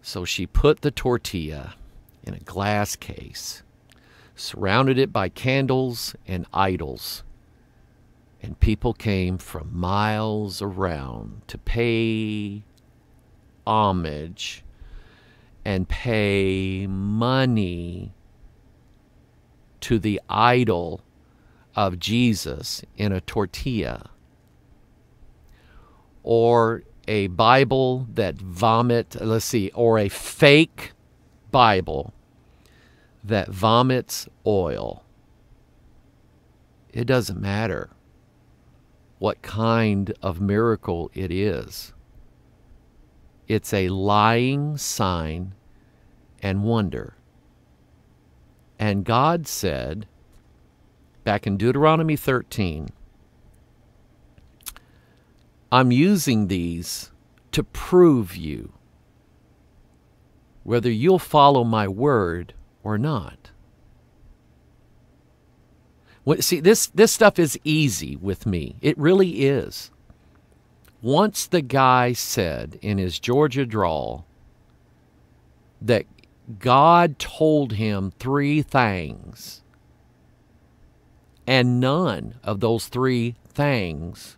So she put the tortilla in a glass case, surrounded it by candles and idols, and people came from miles around to pay homage and pay money to the idol of Jesus in a tortilla, or a Bible that or a fake Bible that vomits oil. It doesn't matter what kind of miracle it is. It's a lying sign and wonder. And God said, back in Deuteronomy 13, I'm using these to prove you whether you'll follow my word or not. See, this stuff is easy with me. It really is. Once the guy said in his Georgia drawl that God told him three things, and none of those three things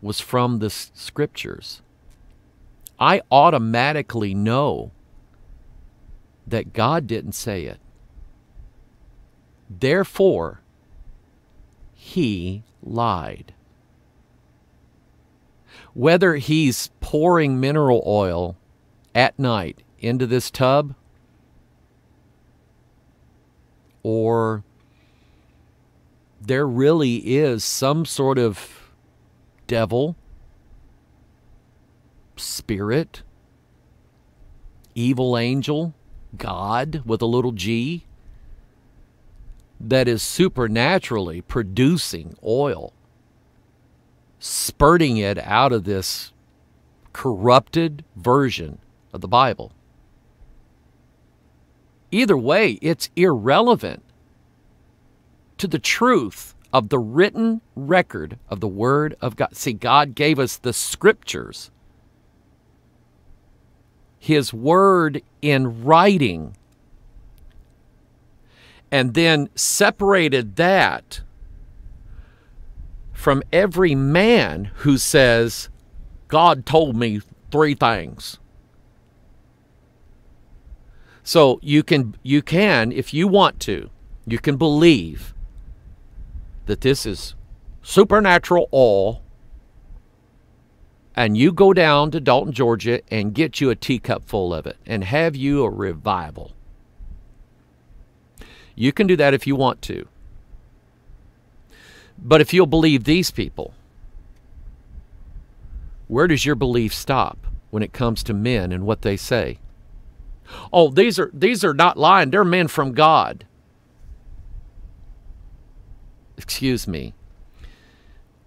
was from the scriptures, I automatically know that God didn't say it. Therefore, he lied. Whether he's pouring mineral oil at night into this tub, or there really is some sort of devil, spirit, evil angel, God with a little g, that is supernaturally producing oil, spurting it out of this corrupted version of the Bible. Either way, it's irrelevant to the truth of the written record of the Word of God. See, God gave us the Scriptures, His Word in writing, and then separated that from every man who says, God told me three things. So you can, if you want to, you can believe that this is supernatural oil, and you go down to Dalton, Georgia, and get you a teacup full of it and have you a revival. You can do that if you want to. But if you'll believe these people, where does your belief stop when it comes to men and what they say? Oh, these are not lying. They're men from God. Excuse me.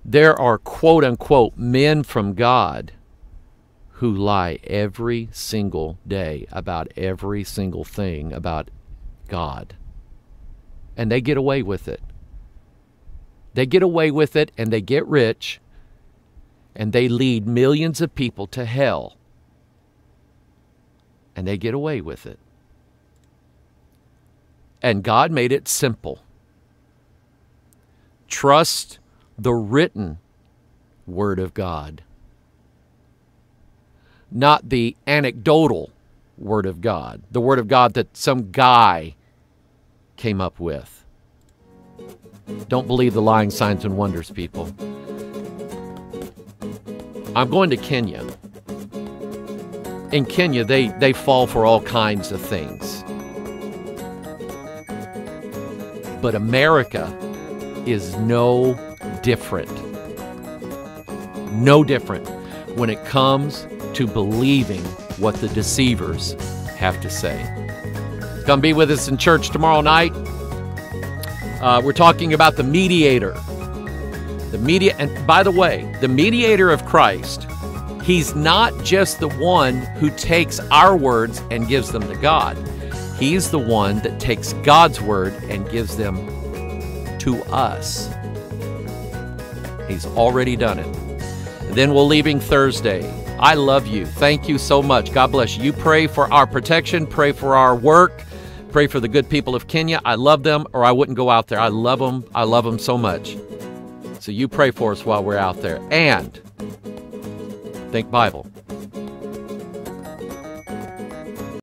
There are quote-unquote men from God who lie every single day about every single thing about God. And they get away with it. They get away with it, and they get rich, and they lead millions of people to hell. And they get away with it. And God made it simple. Trust the written Word of God, not the anecdotal Word of God, the Word of God that some guy came up with. Don't believe the lying signs and wonders, people. I'm going to Kenya. In Kenya, they fall for all kinds of things. But America is no different. No different when it comes to believing what the deceivers have to say. Come be with us in church tomorrow night. We're talking about the mediator. And by the way, the mediator of Christ, he's not just the one who takes our words and gives them to God. He's the one that takes God's word and gives them to us. He's already done it. And then we're leaving Thursday. I love you. Thank you so much. God bless you. Pray for our protection. Pray for our work. Pray for the good people of Kenya. I love them, or I wouldn't go out there. I love them. I love them so much. So you pray for us while we're out there. And think Bible.